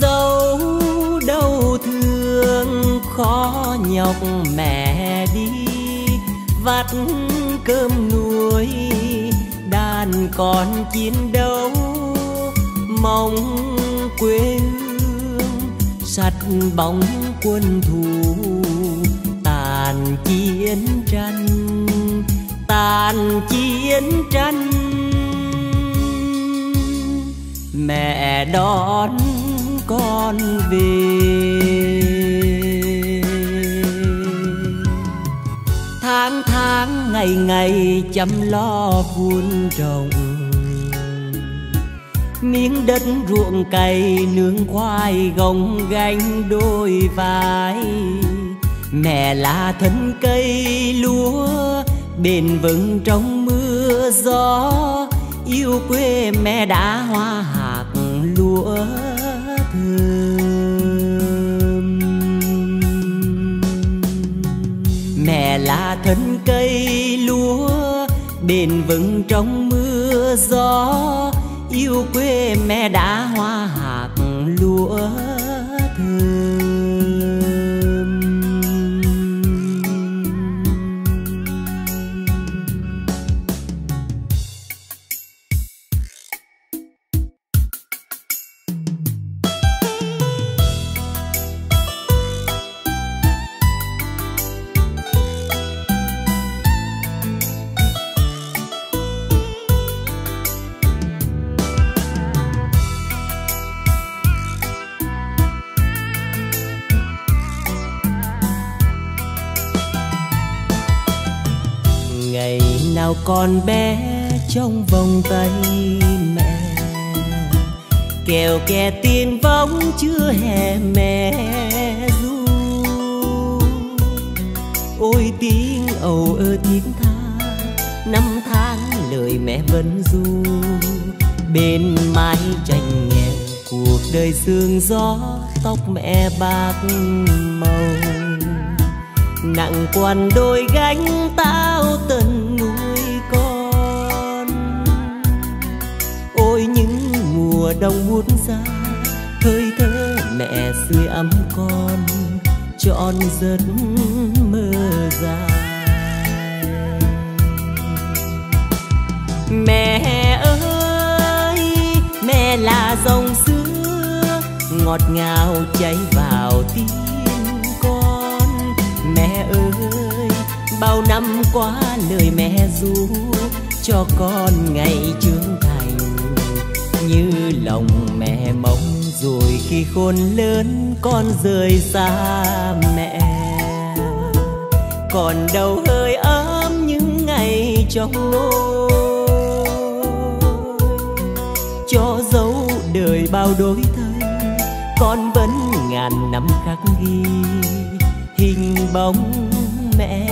Dẫu đau thương khó nhọc mẹ đi vắt cơm nuôi đàn con chiến đấu, mong quê hương sạch bóng quân thù tàn chiến tranh, tàn chiến tranh. Mẹ đón con về, tháng tháng ngày ngày chăm lo vun trồng miếng đất ruộng cày, nướng khoai gồng gánh đôi vai. Mẹ là thân cây lúa bền vững trong mưa gió, yêu quê mẹ đã hoa hạt lúa. Mẹ là thân cây lúa bền vững trong mưa gió, yêu quê mẹ đã hoa hạt lúa thơm. Nào con bé trong vòng tay mẹ, kèo kè tiền võng chưa hè mẹ ru. Ôi tiếng ầu ơ tiếng tha, năm tháng lời mẹ vẫn ru. Bên mái tranh nghèo cuộc đời sương gió, tóc mẹ bạc màu nặng quằn đôi gánh tao tần nuôi con. Ôi những mùa đông buốt giá, hơi thở mẹ sưởi ấm con trọn giấc mơ dài. Mẹ ơi nghe là dòng sữa ngọt ngào chảy vào tim con. Mẹ ơi, bao năm qua lời mẹ ru cho con ngày trưởng thành, như lòng mẹ mong rồi khi khôn lớn con rời xa mẹ. Còn đâu hơi ấm những ngày trong nôi, cho dấu đời bao đổi thay, con vẫn ngàn năm khắc ghi hình bóng mẹ.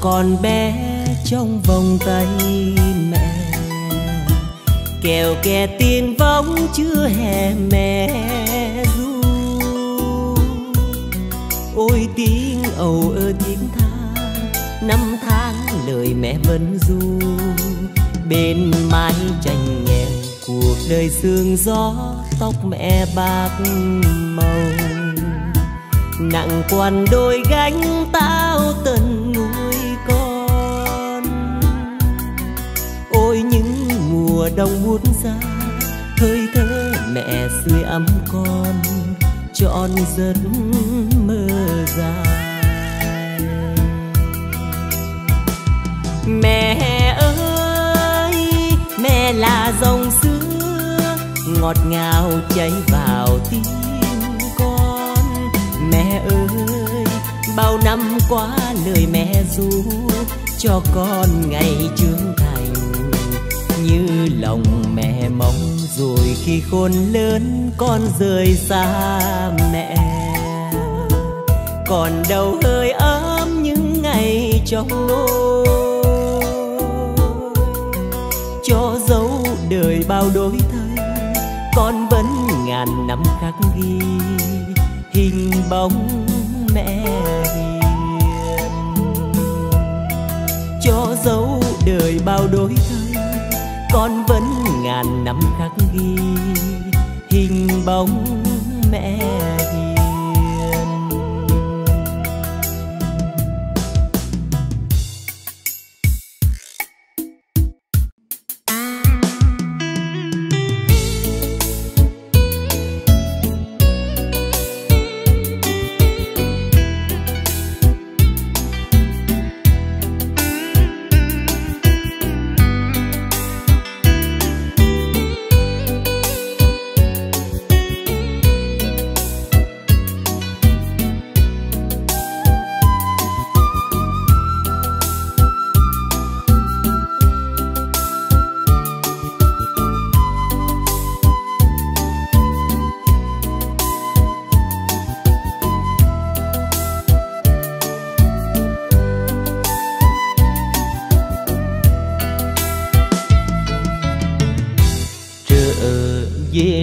Con bé trong vòng tay mẹ, kèo kè tin vóng chưa hè mẹ ru. Ôi tiếng ầu ơ tiếng than, năm tháng lời mẹ vẫn ru bên mái tranh nghèo. Cuộc đời sương gió tóc mẹ bạc màu, nặng quan đôi gánh tao tần. Mùa đông buốt giá, hơi thở mẹ sưởi ấm con trọn giấc mơ dài. Mẹ ơi, mẹ là dòng sữa ngọt ngào chảy vào tim con. Mẹ ơi, bao năm qua lời mẹ ru cho con ngày trưởng thành, như lòng mẹ mong rồi khi khôn lớn con rời xa mẹ. Còn đâu hơi ấm những ngày trong nôi, cho dấu đời bao đổi thay, con vẫn ngàn năm khắc ghi hình bóng mẹ hiền. Cho dấu đời bao đổi thay, con vẫn ngàn năm khắc ghi hình bóng mẹ hiền.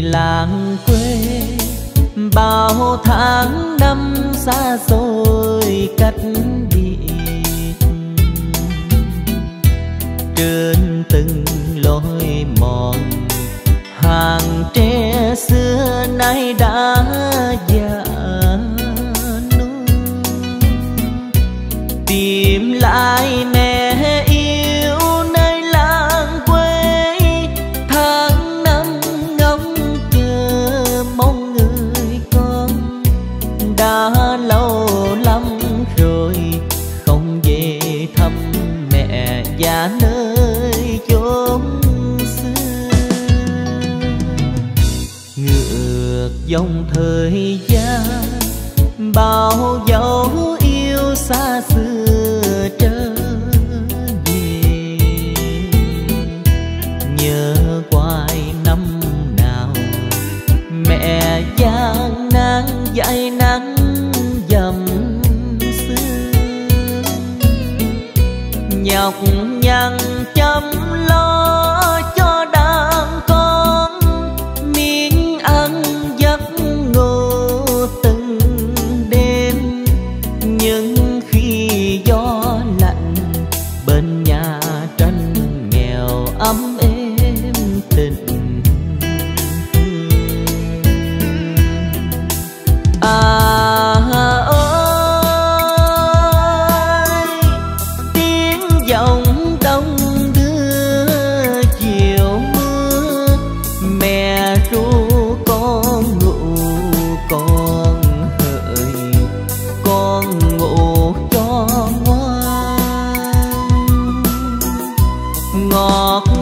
Làng quê bao tháng năm xa xôi cắt biệt, trên từng lối mòn hàng tre xưa nay đã già nua. Tìm lại mẹ yêu nơi làng quê, tháng đã lâu lắm rồi không về thăm mẹ già nơi chốn xưa. Ngược dòng thời gian, bao dấu yêu xa xưa trở về, nhớ quài năm nào mẹ gian nan dãi nắng dầm xưa. Nhọc nhằn chăm lo cho đàn con, miếng ăn giấc ngủ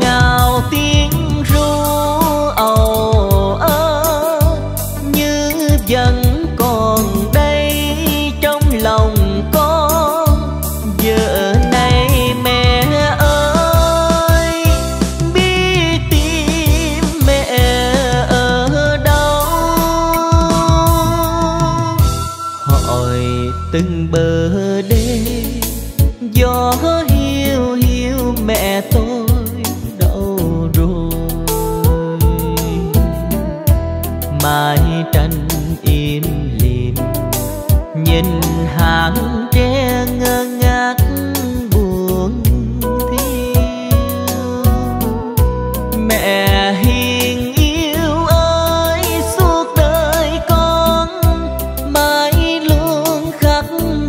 ngào tiếng ru ầu ơ như vẫn còn đây trong lòng con. Giờ này mẹ ơi, biết tim mẹ ở đâu, hỏi từng bờ đê gió hiu hiu mẹ tôi mái tranh im lìm, nhìn hàng tre ngơ ngác buồn thiêu. Mẹ hiền yêu ơi, suốt đời con mãi luôn khắc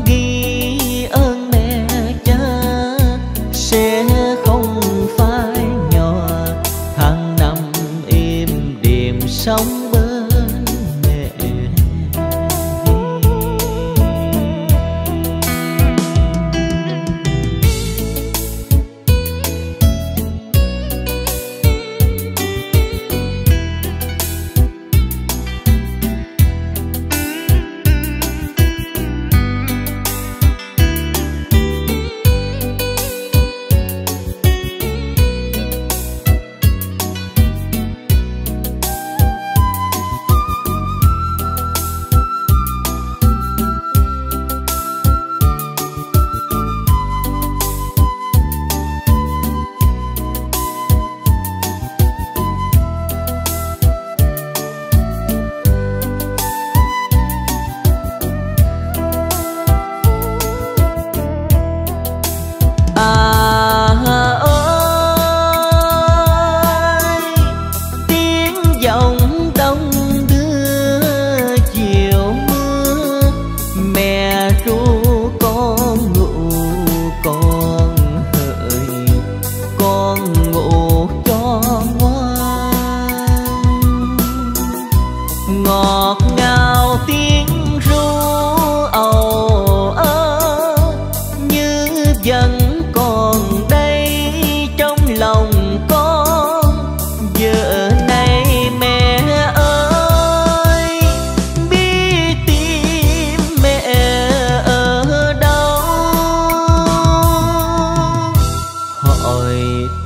ghi ơn mẹ cha. Sẽ không phải nhỏ tháng năm im điềm sống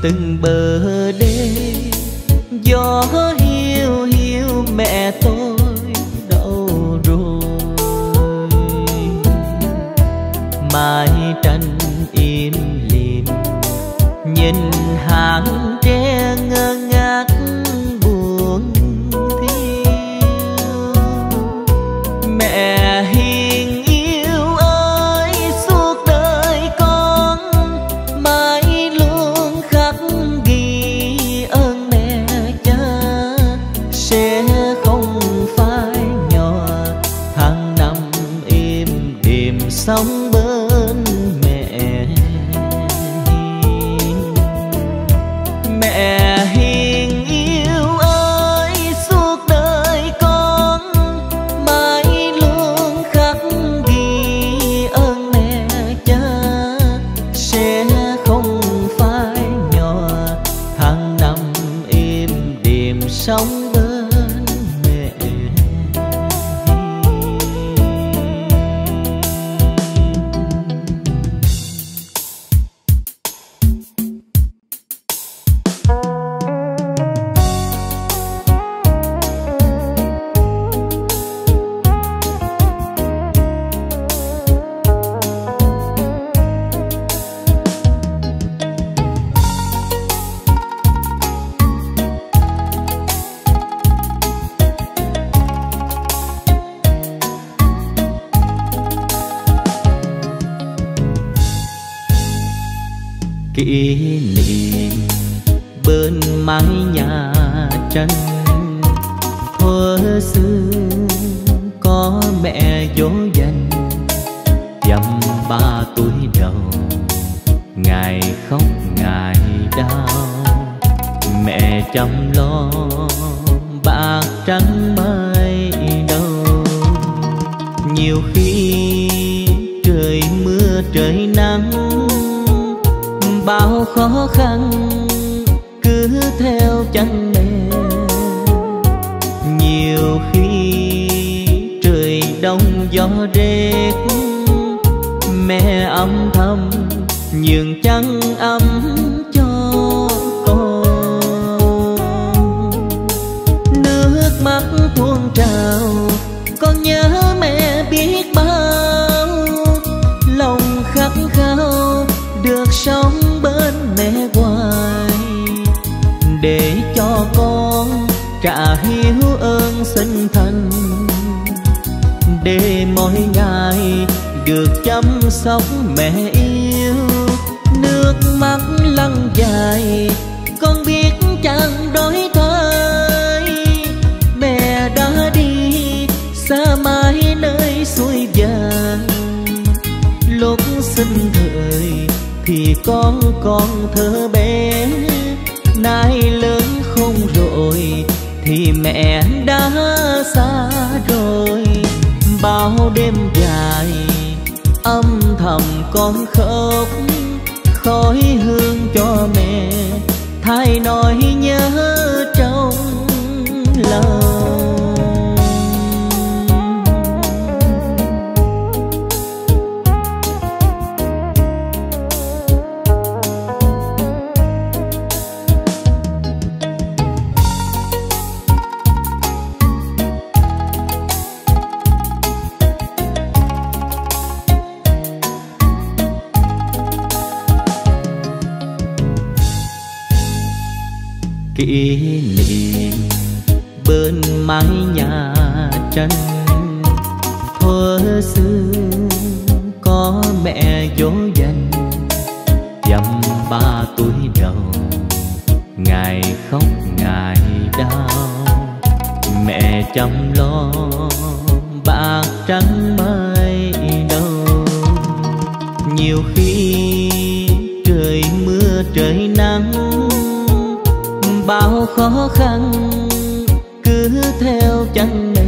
từng bờ đê gió hiu hiu mẹ tôi đâu rồi. Mái tranh im lìm, nhìn hàng tre ngơ ngác buồn thiêu. Mẹ hiền sống bên mẹ, mẹ hiền yêu ơi, suốt đời con mãi luôn khắc ghi ơn mẹ cha. Sẽ không phải nhỏ tháng năm im điềm sống bên kỷ niệm bên mái nhà tranh. Thuở xưa có mẹ dỗ dành, dăm ba tuổi đầu ngày khóc ngày đau. Mẹ chăm lo bạc trắng mây đâu, nhiều khi trời mưa trời nắng bao khó khăn theo chân mẹ. Nhiều khi trời đông gió rét, mẹ âm thầm nhường chăn ấm cho con. Nước mắt tuôn trào, con nhớ mẹ biết bao. Lòng khát khao được sống bên mẹ hoài, để cho con trả hiếu ơn sinh thành, để mỗi ngày được chăm sóc mẹ yêu. Nước mắt lăn dài, con biết chẳng đổi thay, mẹ đã đi xa mãi nơi suối vàng. Lúc sinh thời thì con còn thơ bé, nay lớn không rồi thì mẹ đã xa rồi. Bao đêm dài âm thầm con khóc, khói hương cho mẹ thay nỗi nhớ trong lòng. Kỷ niệm bên mái nhà tranh, thuở xưa có mẹ dỗ dành, dăm ba tuổi đầu ngày khóc ngày đau. Mẹ chăm lo bạc trắng mây đâu. Nhiều khi trời mưa trời nắng, bao khó khăn cứ theo chân mẹ.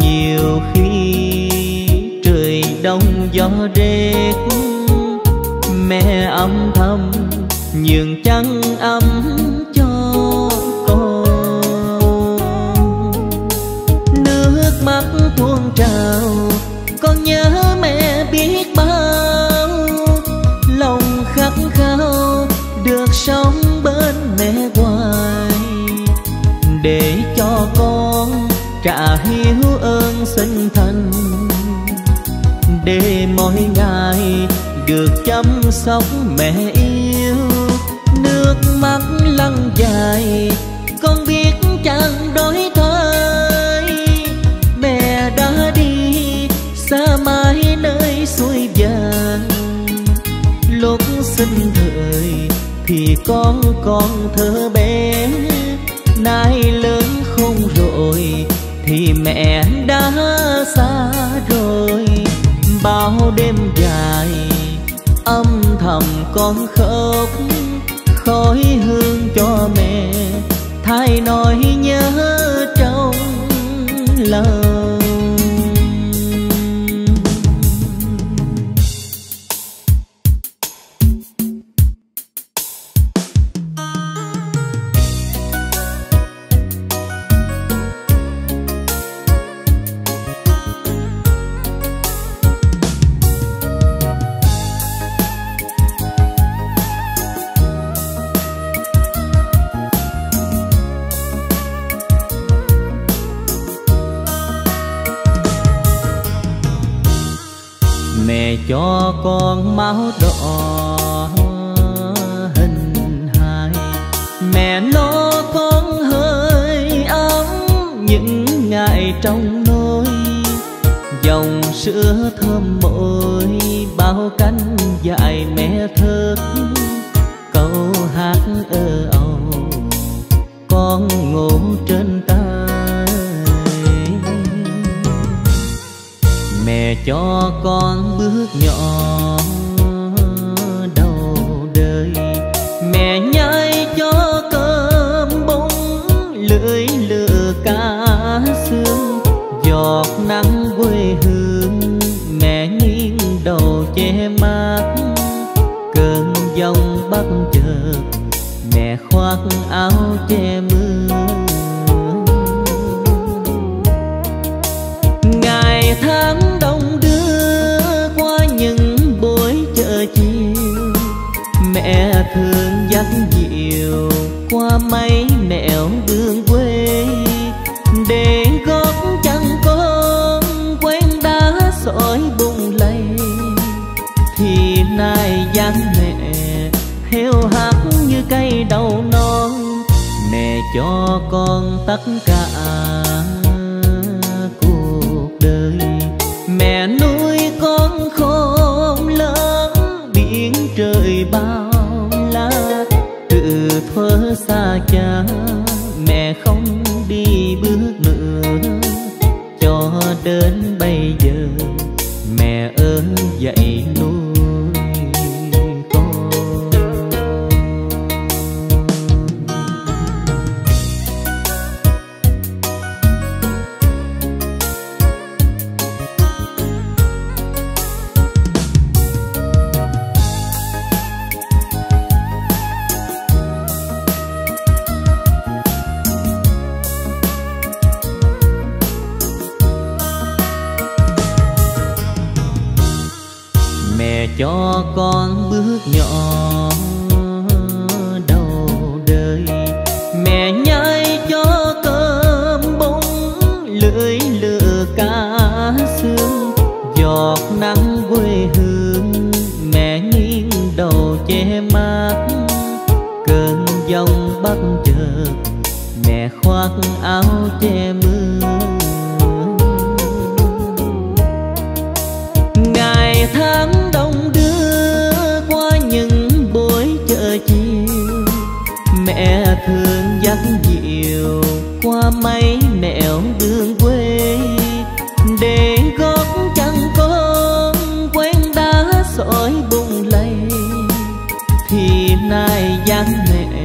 Nhiều khi trời đông gió rét, mẹ âm thầm nhường chăn ấm cho con. Nước mắt tuôn trào, con nhớ mẹ biết bao. Lòng khát khao được sống bên mẹ hoài, để cho con trả hiếu ơn sinh thành, để mỗi ngày được chăm sóc mẹ yêu. Nước mắt lăn dài, con biết chẳng đổi thay, mẹ đã đi xa mãi nơi suối vàng. Lúc sinh thời thì con còn thơ bé, nay lớn không rồi thì mẹ đã xa rồi. Bao đêm dài âm thầm con khóc, khói hương cho mẹ thay nỗi nhớ trong lòng. Cho con máu đỏ hình hài, mẹ lo con hơi ấm những ngày trong nôi. Dòng sữa thơm môi bao cánh dại mẹ thơm, câu hát ơ ầu con ngủ trên cho con bước nhỏ đầu đời. Mẹ nhai cho cơm bông lưỡi lửa cá xương, giọt nắng quê hương mẹ nghiêng đầu che mát. Cơn giông bắt chợt mặc áo che mưa. Ngày tháng đông đưa qua những buổi chợ chiều, mẹ thường dắt dìu qua mấy nẻo đường quê để gót chân con quen đá sỏi bung lầy. Thì nay dáng mẹ heo hắt như cây đậu non, mẹ cho con tất cả cuộc đời. Mẹ nuôi con khôn lớn biển trời bao la, từ thuở xa cha mẹ không đi bước nữa. Cho đến bây giờ mẹ ơn dạy nuôi cho con bước nhỏ đầu đời. Mẹ nhai cho cơm bông lưỡi lửa cá xương, giọt nắng quê hương mẹ nghiêng đầu che mát. Cơn giông bất chợt mẹ khoác áo che mưa. Ngày tháng đông đưa qua những buổi chợ chiều, mẹ thường dắt dìu qua mấy nẻo đường quê để gót chân con quen đá sỏi bung lầy. Thì nay dáng mẹ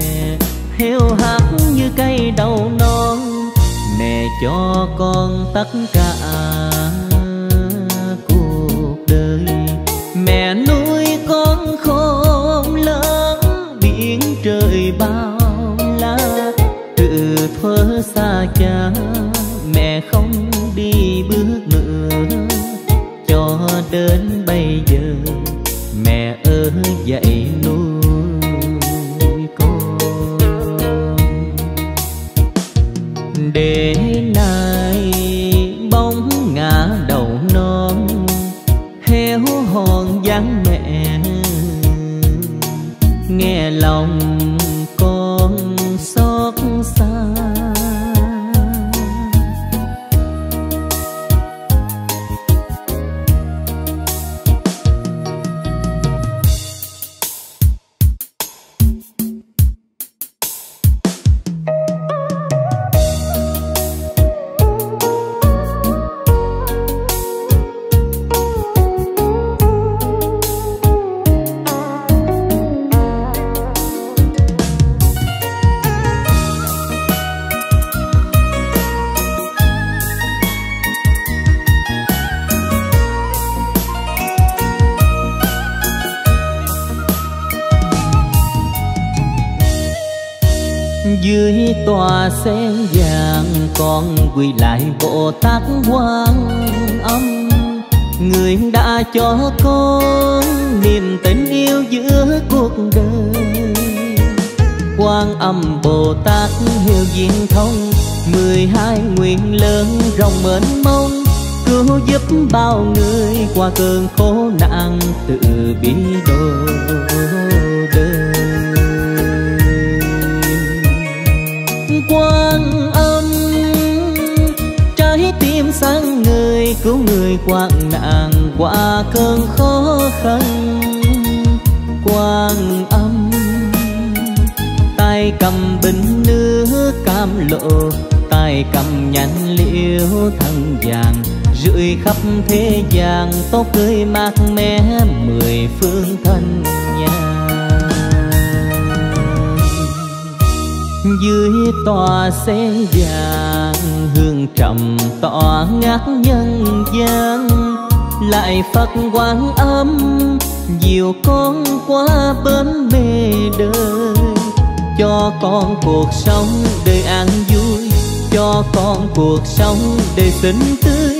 heo hắt như cây đậu non, mẹ cho con tất cả. Mẹ nuôi con khôn lớn biển trời bao la, từ thuở xa cha mẹ không đi bước nữa. Cho đến bây giờ mẹ ở dạy nuôi con. Để nay bóng ngã đầu non, héo hòn dáng mẹ nghe lòng con xót xa. Dưới tòa sen vàng con quỳ lại Bồ Tát Quan Âm, người đã cho con niềm tình yêu giữa cuộc đời. Quan Âm Bồ Tát hiệu viên thông, mười hai nguyện lớn rộng mênh mông, cứu giúp bao người qua cơn khổ nạn từ bi đồ đời. Quan Âm trái tim sáng ngời, cứu người hoạn nạn qua cơn khó khăn. Quan Âm tay cầm bình nước cam lộ, tay cầm nhánh liễu thân vàng, rưỡi khắp thế gian tốt tươi mát mẻ mười phương thân nhà. Dưới tòa sen vàng hương trầm tỏa ngát nhân gian, lại Phật Quan Âm dìu con qua bến bề đời. cho con cuộc sống đời an vui, cho con cuộc sống đời xinh tươi.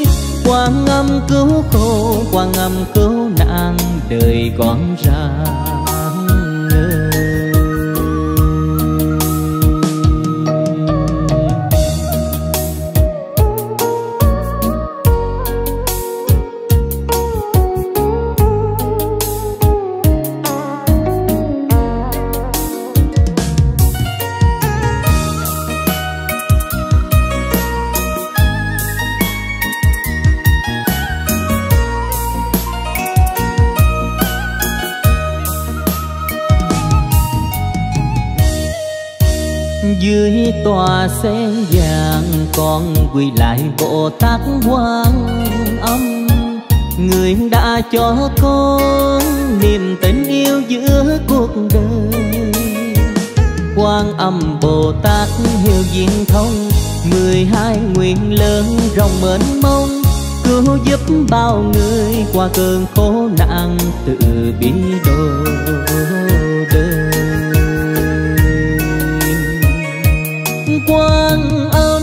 Quan Âm cứu khổ, Quan Âm cứu nạn đời con ra. Dưới tòa sen vàng con quỳ lại Bồ Tát Quan Âm, người đã cho con niềm tình yêu giữa cuộc đời. Quan Âm Bồ Tát hiệu viên thông, mười hai nguyện lớn rộng mênh mông, cứu giúp bao người qua cơn khổ nạn tự bi độ đời. Quan Âm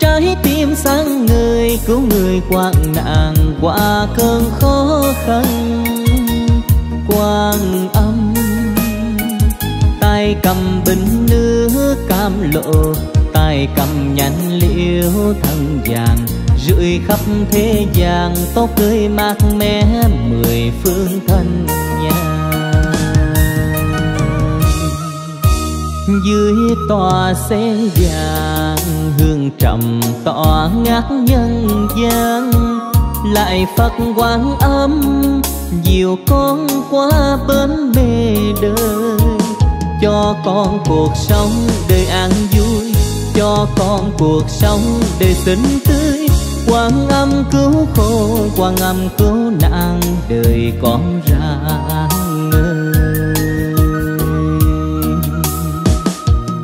trái tim sáng ngời, cứu người hoạn nạn qua cơn khó khăn. Quan Âm tay cầm bình nước cam lộ, tay cầm nhánh liễu thân vàng, rưỡi khắp thế gian tốt tươi mát mẻ mười phương thân nhà. Dưới tòa sen vàng hương trầm tỏa ngát nhân gian, lại Phật Quan Âm dìu con qua bến bề đời. Cho con cuộc sống đời an vui, cho con cuộc sống đời xinh tươi. Quan Âm cứu khổ, Quan Âm cứu nạn đời con ra.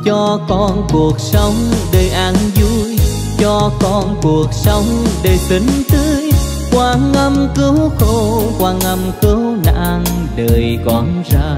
Cho con cuộc sống đời an vui, cho con cuộc sống đời xinh tươi. Quan Âm cứu khổ, Quan Âm cứu nạn đời con ra.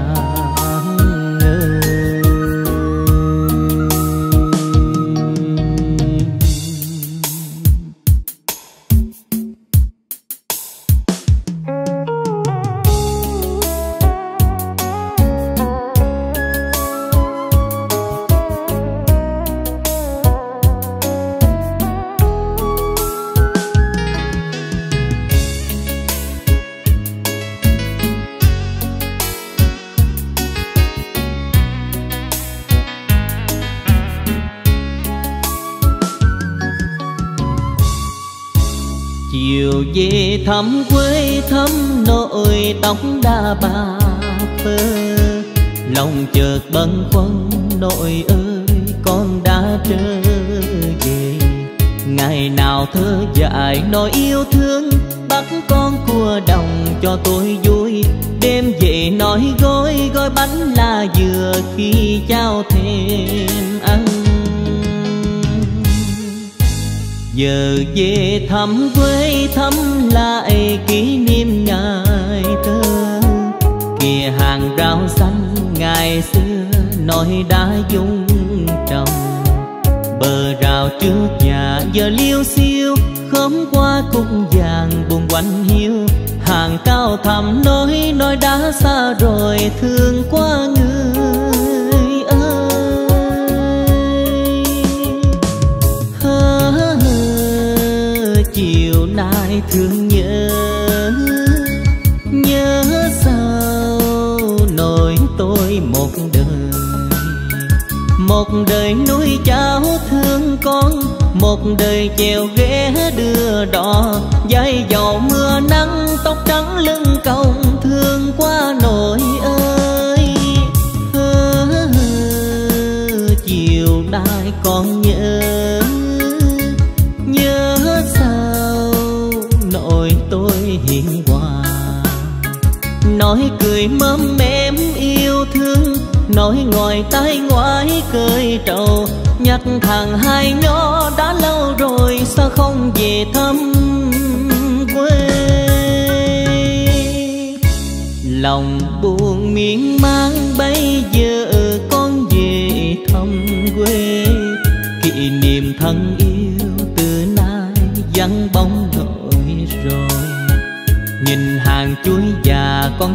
Về thăm quê thăm nội tóc đa bà phơ, lòng chợt bâng khuâng nội ơi con đã trở về. Ngày nào thơ dại nói yêu thương, bắt con cua đồng cho tôi vui. Đêm về nói gói gói bánh là dừa khi trao thêm ăn. Giờ về thăm quê thăm lại kỷ niệm ngày thơ, kìa hàng rau xanh ngày xưa nói đã dung trồng. Bờ rào trước nhà giờ liêu xiêu, khóm qua cung vàng buồn quanh hiu. Hàng cao thẳm nói nói đã xa rồi thương quá người. Chiều nay thương nhớ, nhớ sao nỗi tôi một đời. Một đời nuôi cháu thương con, một đời chèo ghé đưa đò. Dây dầu mưa nắng tóc trắng lưng còng, thương quá nỗi ơi. Hơ hơ, chiều nay con nhớ, nhớ sao nỗi tôi hiền hòa. Nói cười mớm mém yêu thương, nói ngồi tay ngoái cười trầu. Nhắc thằng hai nhỏ đã lâu rồi sao không về thăm quê. Lòng buồn miên man bây giờ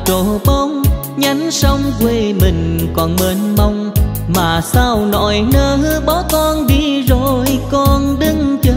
trổ bông, nhánh sông quê mình còn mênh mông. Mà sao nỗi nỡ bỏ con đi rồi, con đứng chờ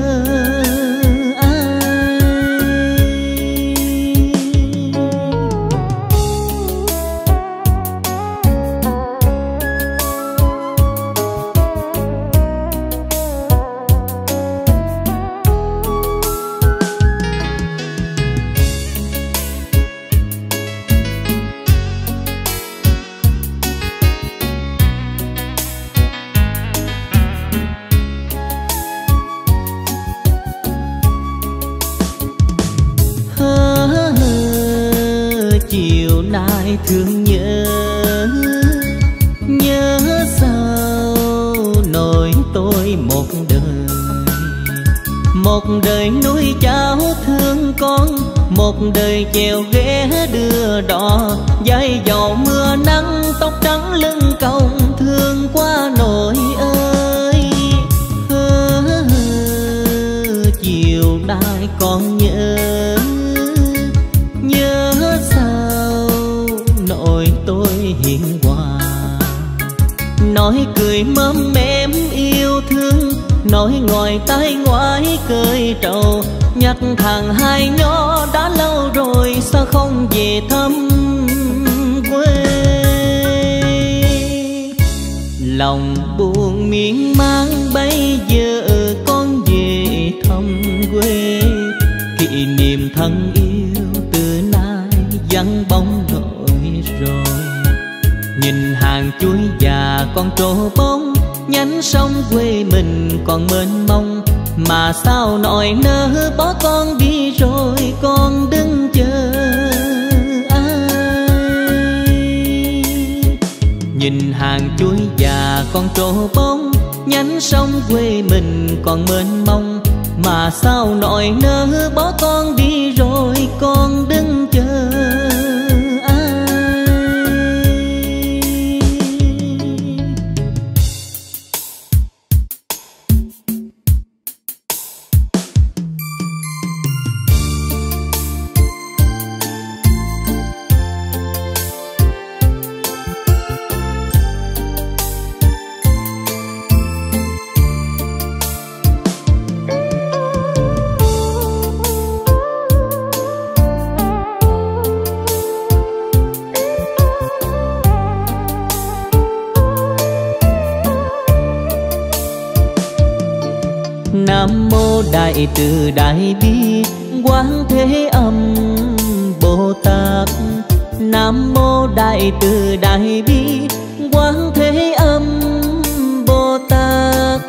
thương nhớ. Nhớ sao nỗi tôi một đời, một đời nuôi cháu thương con, một đời chèo ghé đưa đò. Dãi dầu mưa nắng tóc trắng lưng còng thương quá nỗi ơi. Hơ hơ chiều nay còn nhớ. Nhớ tôi hiền hòa, nói cười mớm mém yêu thương, nói ngoài tay ngoái cười trầu. Nhắc thằng hai nhỏ đã lâu rồi sao không về thăm quê. Lòng buồn miên man bây giờ con về thăm quê. Kỷ niệm thân yêu từ nay vắng bóng nỗi rồi. Nhìn hàng chuối già con trổ bông, nhánh sông quê mình còn mênh mông. Mà sao nỗi nỡ bỏ con đi rồi, con đứng chờ ai. Nhìn hàng chuối già con trổ bông, nhánh sông quê mình còn mênh mông. Mà sao nỗi nỡ bỏ con đi rồi, con đứng chờ. Nam mô đại từ đại bi quán thế âm Bồ Tát. Nam mô đại từ đại bi quán thế âm Bồ Tát.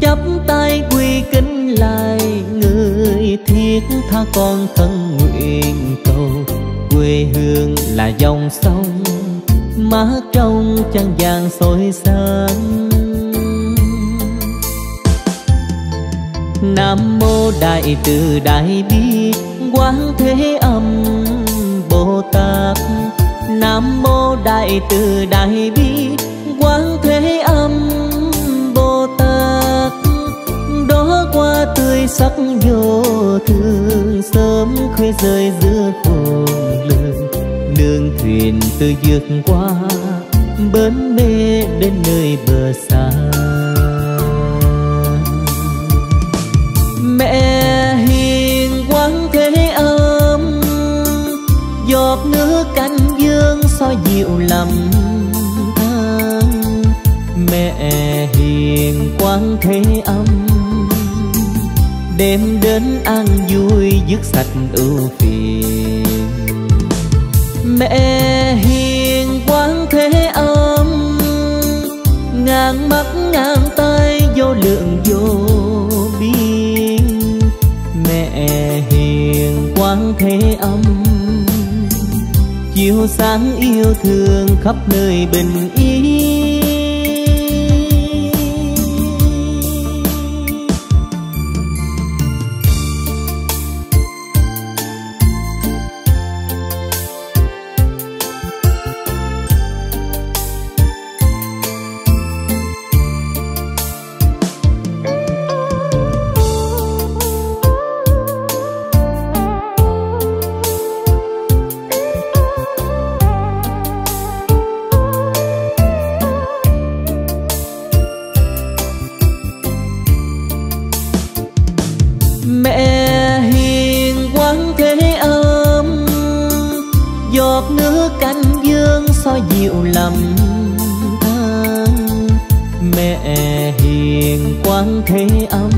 Chắp tay quy kính lại người thiết tha, con thân nguyện cầu quê hương là dòng sông má trong trăng vàng soi sáng. Nam mô đại từ đại bi quán thế âm Bồ Tát. Nam mô đại từ đại bi quán thế âm Bồ Tát. Đó qua tươi sắc vô thường, sớm khuya rơi giữa khôn lường. Nương thuyền từ vượt qua bến mê đến nơi bờ xa. Mẹ hiền quán thế âm, giọt nước canh dương soi dịu lầm than. Mẹ hiền quán thế âm, đêm đến an vui dứt sạch ưu phiền. Mẹ hiền quán thế âm, ngàn mắt ngàn tay vô lượng vô biên. Mẹ hiền quán thế âm, chiếu sáng yêu thương khắp nơi bình yên. năm tháng, mẹ hiền quán thế âm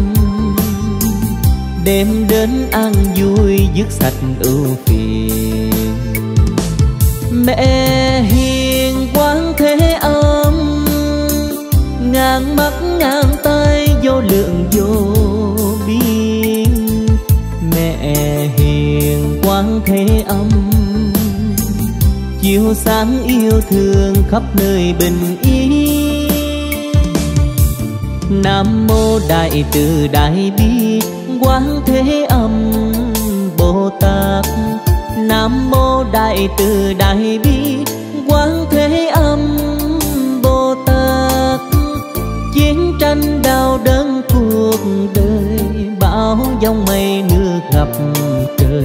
đem đến an vui dứt sạch ưu phiền. Mẹ hiền quán thế âm ngàn mắt ngàn tay vô lượng vô biên. Mẹ hiền quán thế âm chiếu sáng yêu thương khắp nơi bình yên. Nam mô Đại Từ Đại Bi Quán Thế Âm Bồ Tát. Nam mô Đại Từ Đại Bi Quán Thế Âm Bồ Tát. Chiến tranh đau đớn cuộc đời, bão giông mây nước ngập trời,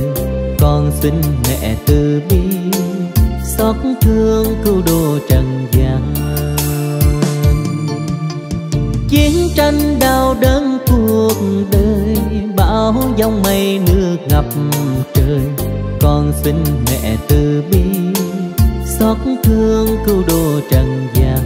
con xin mẹ từ bi xót thương cứu độ trần gian. Chiến tranh đau đớn cuộc đời, bão giông mây nước ngập trời, con xin mẹ từ bi xót thương cứu độ trần gian.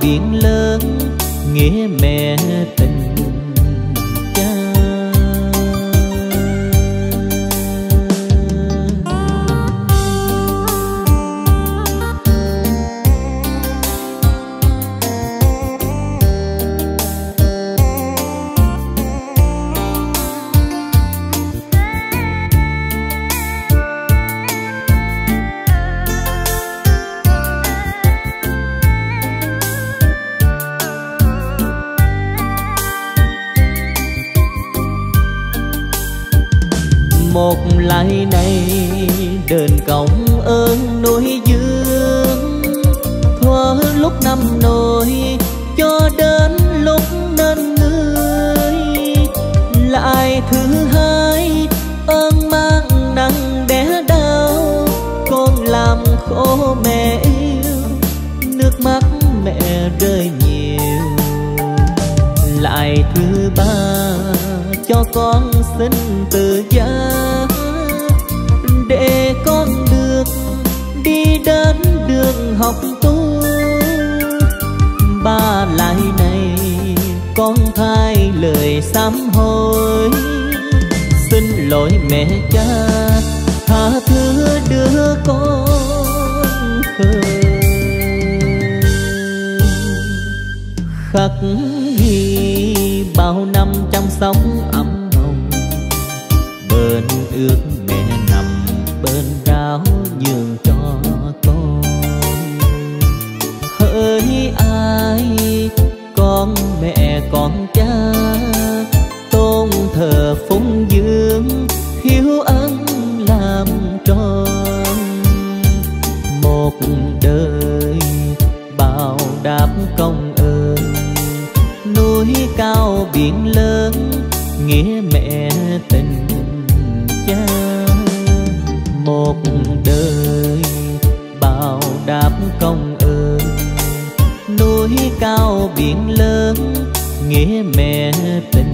Biển lớn nghĩa mẹ tình cha, một lại này đền cộng ơn núi dương. Thuở lúc năm nổi cho đến lúc nên người lại thứ hai ơn mang nặng đẻ đau. Con làm khổ mẹ yêu, nước mắt mẹ rơi nhiều. Lại thứ ba cho con xin tự giá để con được đi đến đường học tu. Ba lại này con thay lời sám hối, xin lỗi mẹ cha tha thứ đứa con khơi. Khắc ghi bao năm trong sóng ấm hồng, bên ước mẹ nằm bên ráo nhường cho con. Hỡi ai con mẹ con cha, tôn thờ phúng dưỡng hiếu ân làm tròn. Một đời bao đáp công cao biển lớn, nghĩa mẹ tình cha. Một đời bao đáp công ơn, núi cao biển lớn, nghĩa mẹ tình